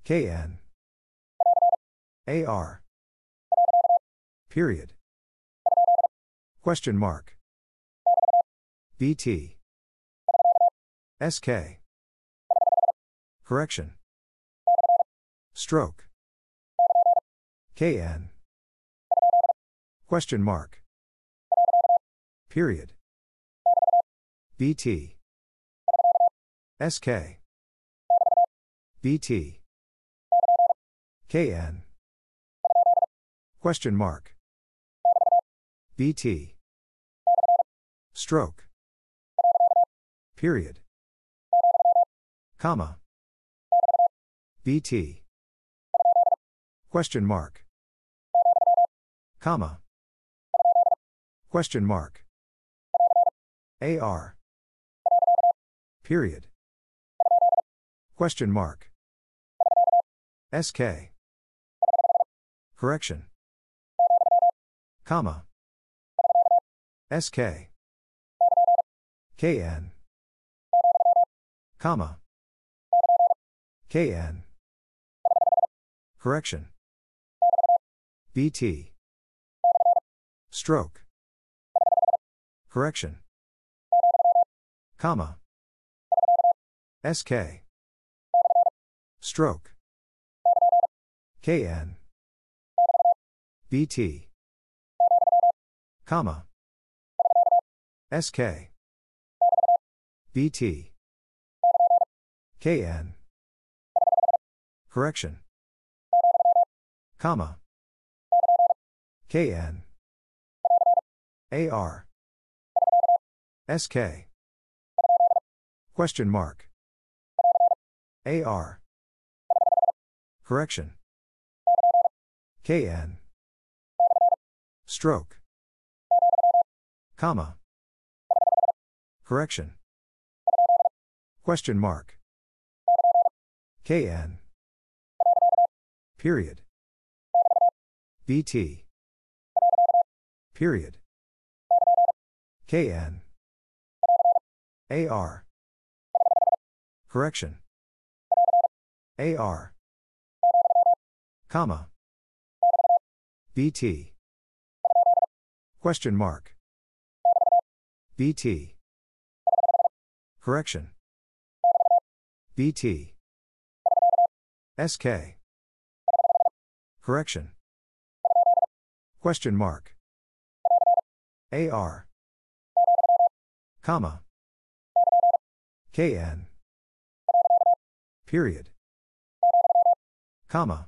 KN. AR. Period. Question mark. BT. SK. Correction. Stroke. KN. Question mark. Period. BT. SK. BT. KN. Question mark. BT. Stroke. Period. Comma. BT. Question mark. Comma. Question mark. AR. Period. Question mark. SK. Correction. Comma. SK. KN. Comma. KN. Correction. BT. Stroke. Correction. Comma. SK. Stroke. KN. BT. Comma. SK. BT. KN. Correction. Comma. KN. AR. SK. Question mark. AR. Correction. KN. Stroke. Comma. Correction. Question mark. KN. Period. BT. Period. KN. AR. Correction. AR. Comma. BT. Question mark. BT. Correction. BT. SK. Correction. Question mark. AR. Comma. KN. Period. Comma.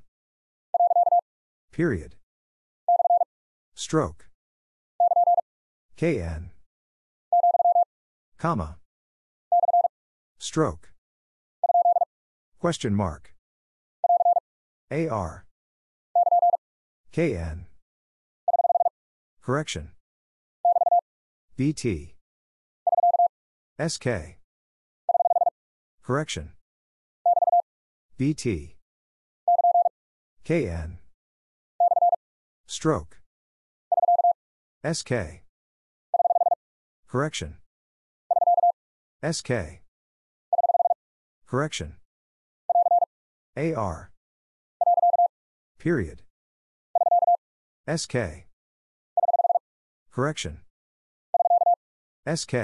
Period. Stroke. KN. Comma. Stroke. Question mark. AR. KN. Correction. BT. SK. Correction. BT. KN. Stroke. SK. Correction. SK. Correction. AR. Period. SK. Correction. SK.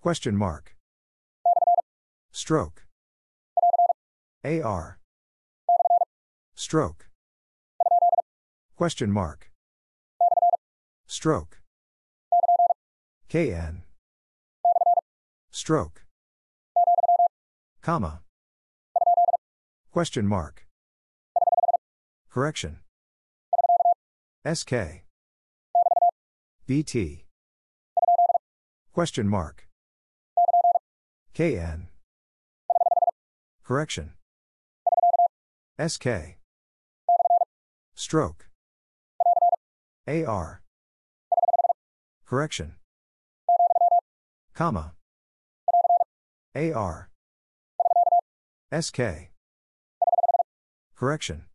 Question mark. Stroke. AR. Stroke. Question mark. Stroke. KN. Stroke. Comma. Question mark. Correction. SK. BT. Question mark. KN. Correction. SK. Stroke. AR. Correction. Comma. AR. SK. Correction.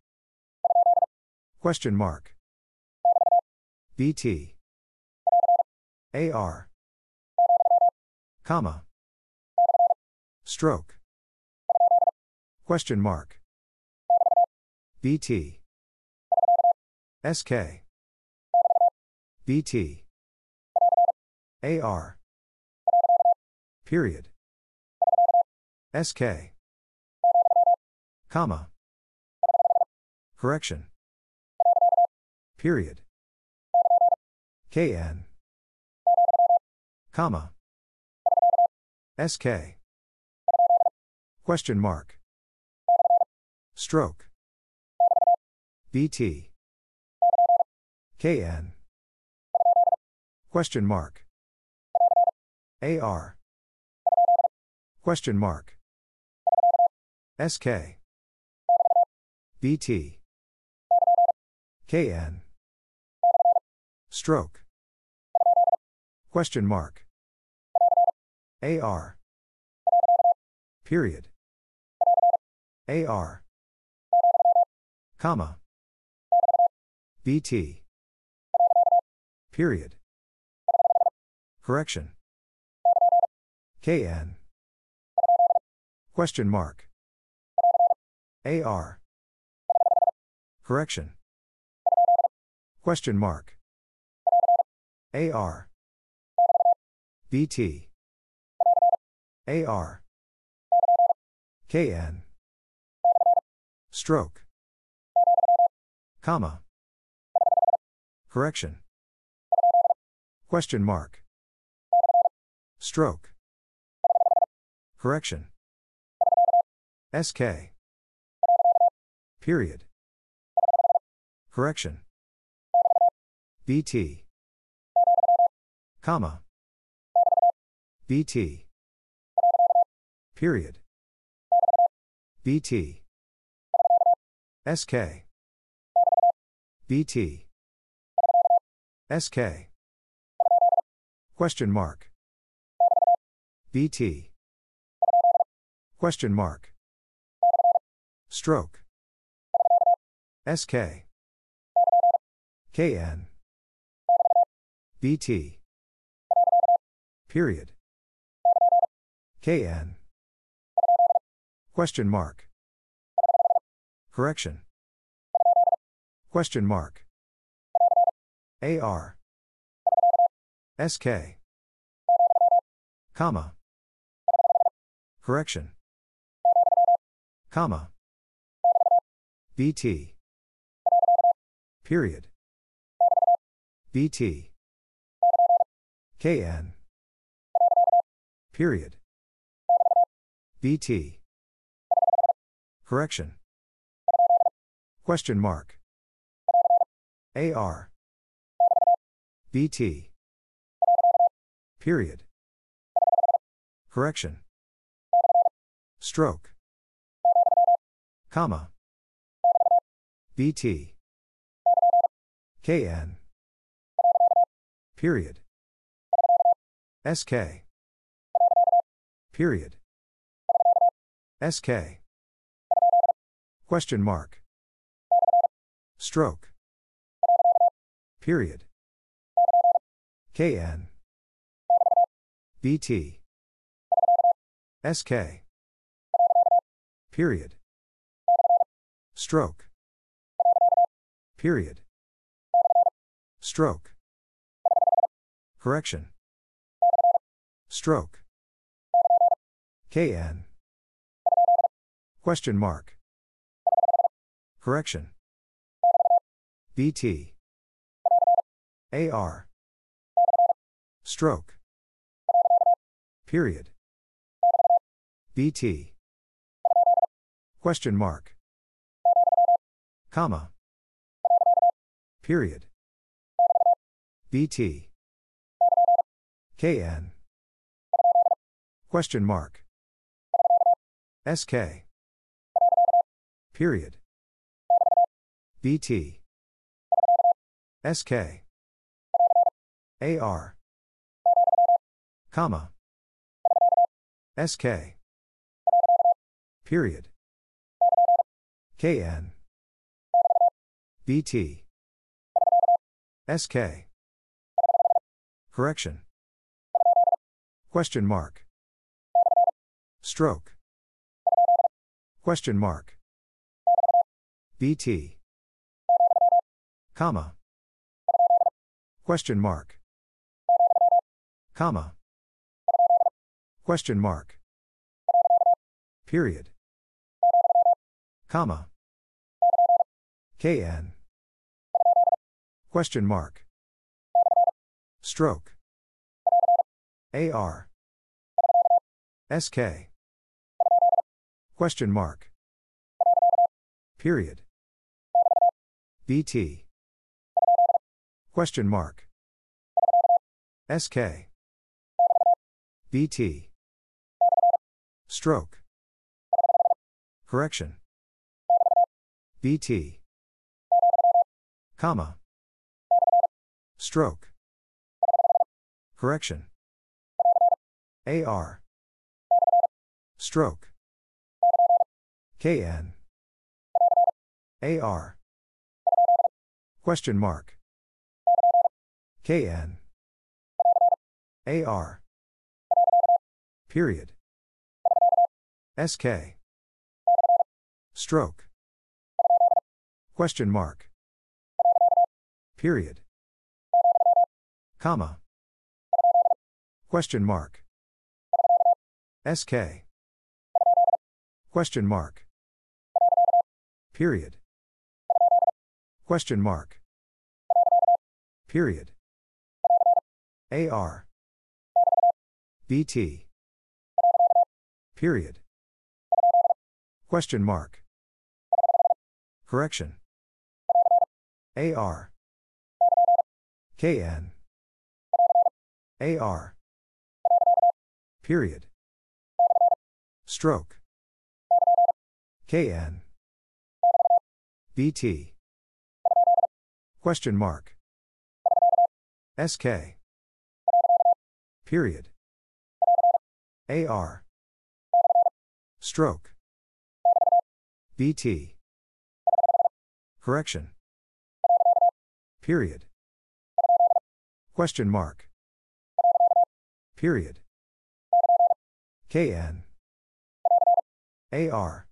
Question mark. BT. AR. Comma. Stroke. Question mark. BT. SK. BT. AR. Period. SK. Comma. Correction. Period. KN. Comma. SK. Question mark. Stroke. BT. KN. Question mark. AR. Question mark. SK. BT. KN. Stroke. Question mark. AR. Period. AR. Comma. BT. Period. Correction. KN. Question mark. AR. Correction. Question mark. AR. BT. AR. KN. Stroke. Comma. Correction. Question mark. Stroke. Correction. SK. Period. Correction. BT. Comma. BT. Period. BT. SK. BT. SK. Question mark. BT. Question mark. Stroke. SK. KN. BT. Period. KN. Question mark. Correction. Question mark. AR. SK. Comma. Correction. Comma. BT. Period. BT. KN. Period. BT. Correction. Question mark. AR. BT. Period. Correction. Stroke. Comma. BT. KN. Period. SK. Period. SK. Question mark. Stroke. Period. KN. BT. SK. Period. Stroke. Period. Stroke. Correction. Stroke. KN. Question mark. Correction. BT. AR. Stroke. Period. BT. Question mark. Comma. Period. BT. KN. Question mark. SK. Period. BT. SK. AR. Comma. SK. Period. KN. BT. SK. Correction. Question mark. Stroke. Question mark. BT. Comma. Question mark. Comma. Question mark. Period. Comma. KN. Question mark. Stroke. AR. SK. Question mark. Period. BT. Question mark. SK. BT. Stroke. Correction. BT. Comma. Stroke. Correction. AR. Stroke. KN. AR. Question mark. KN. AR. Period. SK. Stroke. Question mark. Period. Comma. Question mark. SK. Question mark. Period. Question mark. Period. AR. BT. Period. Question mark. Correction. AR. KN. AR. Period. Stroke. KN. BT. Question mark. SK. Period. AR. Stroke. BT. Correction. Period. Question mark. Period. KN. AR.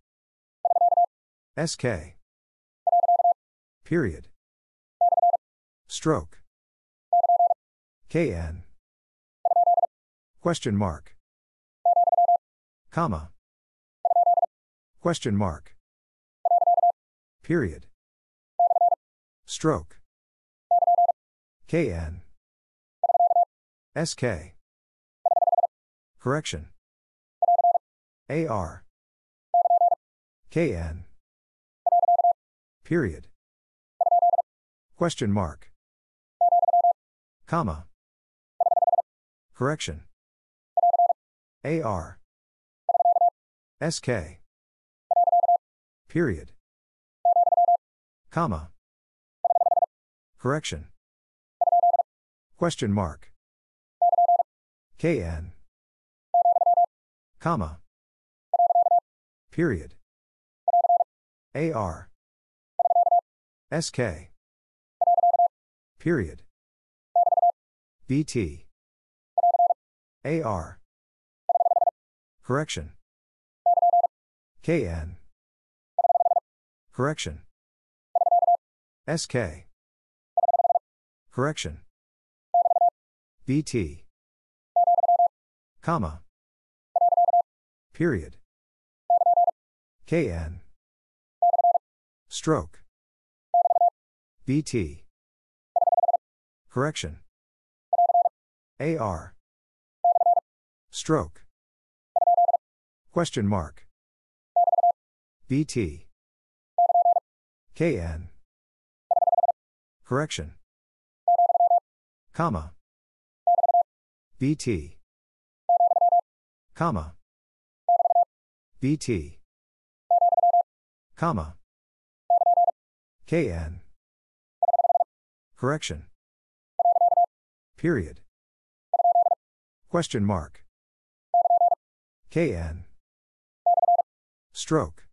SK. Period. Stroke. KN. Question mark. Comma. Question mark. Period. Stroke. KN. SK. Correction. AR. KN. Period. Question mark. Comma. Correction. AR. SK. Period. Comma. Correction. Question mark. KN. Comma. Period. AR. SK. Period. BT. AR. Correction. KN. Correction. SK. Correction. BT. Comma. Period. KN. Stroke. BT. Correction. AR. Stroke. Question mark. BT. KN. Correction. Comma. BT. Comma. BT. Comma. KN. Correction. Period. Question mark. KN. Stroke.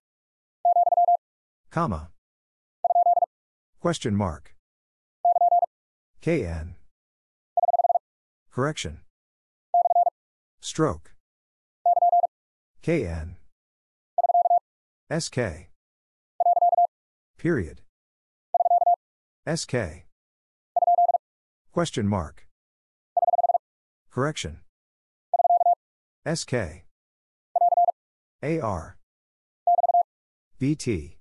Comma. Question mark. KN. Correction. Stroke. KN. SK. Period. SK. Question mark. Correction. SK. AR. BT.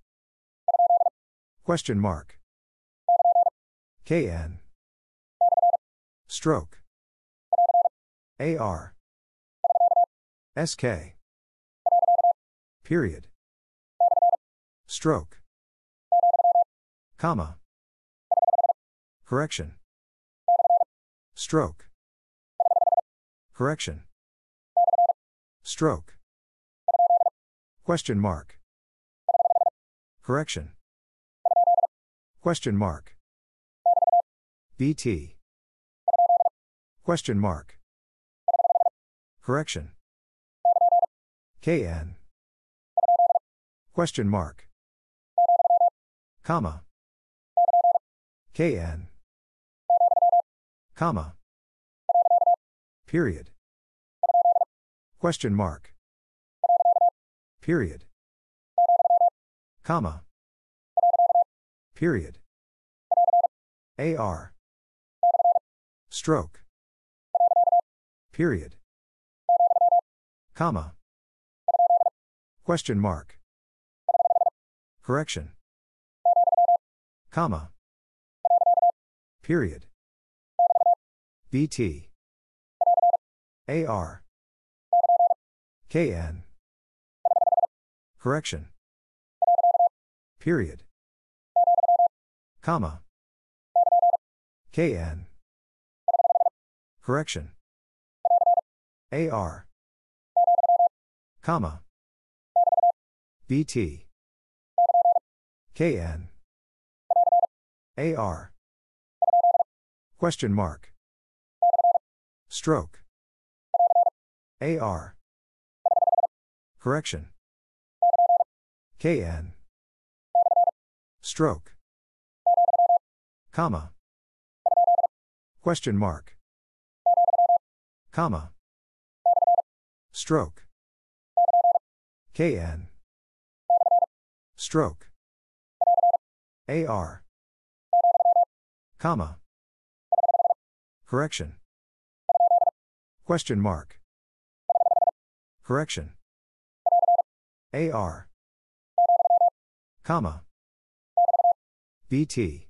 Question mark. KN. Stroke. AR. SK. Period. Stroke. Comma. Correction. Stroke. Correction. Stroke. Question mark. Correction. Question mark. BT. Question mark. Correction. KN. Question mark. Comma. KN. Comma. Period. Question mark. Period. Comma. Period. AR. Stroke. Period. Comma. Question mark. Correction. Comma. Period. BT. AR. KN. Correction. Period. Comma. KN. Correction. AR. Comma. BT. KN. AR. Question mark. Stroke. AR. Correction. KN. Stroke. Comma. Question mark. Comma. Stroke. KN. Stroke. AR. Comma. Correction. Question mark. Correction. AR. Comma. BT.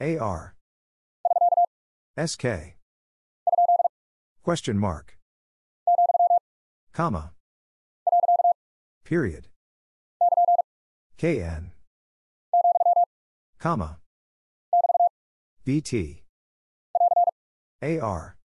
AR. SK. Question mark. Comma. Period. KN. Comma. BT. AR.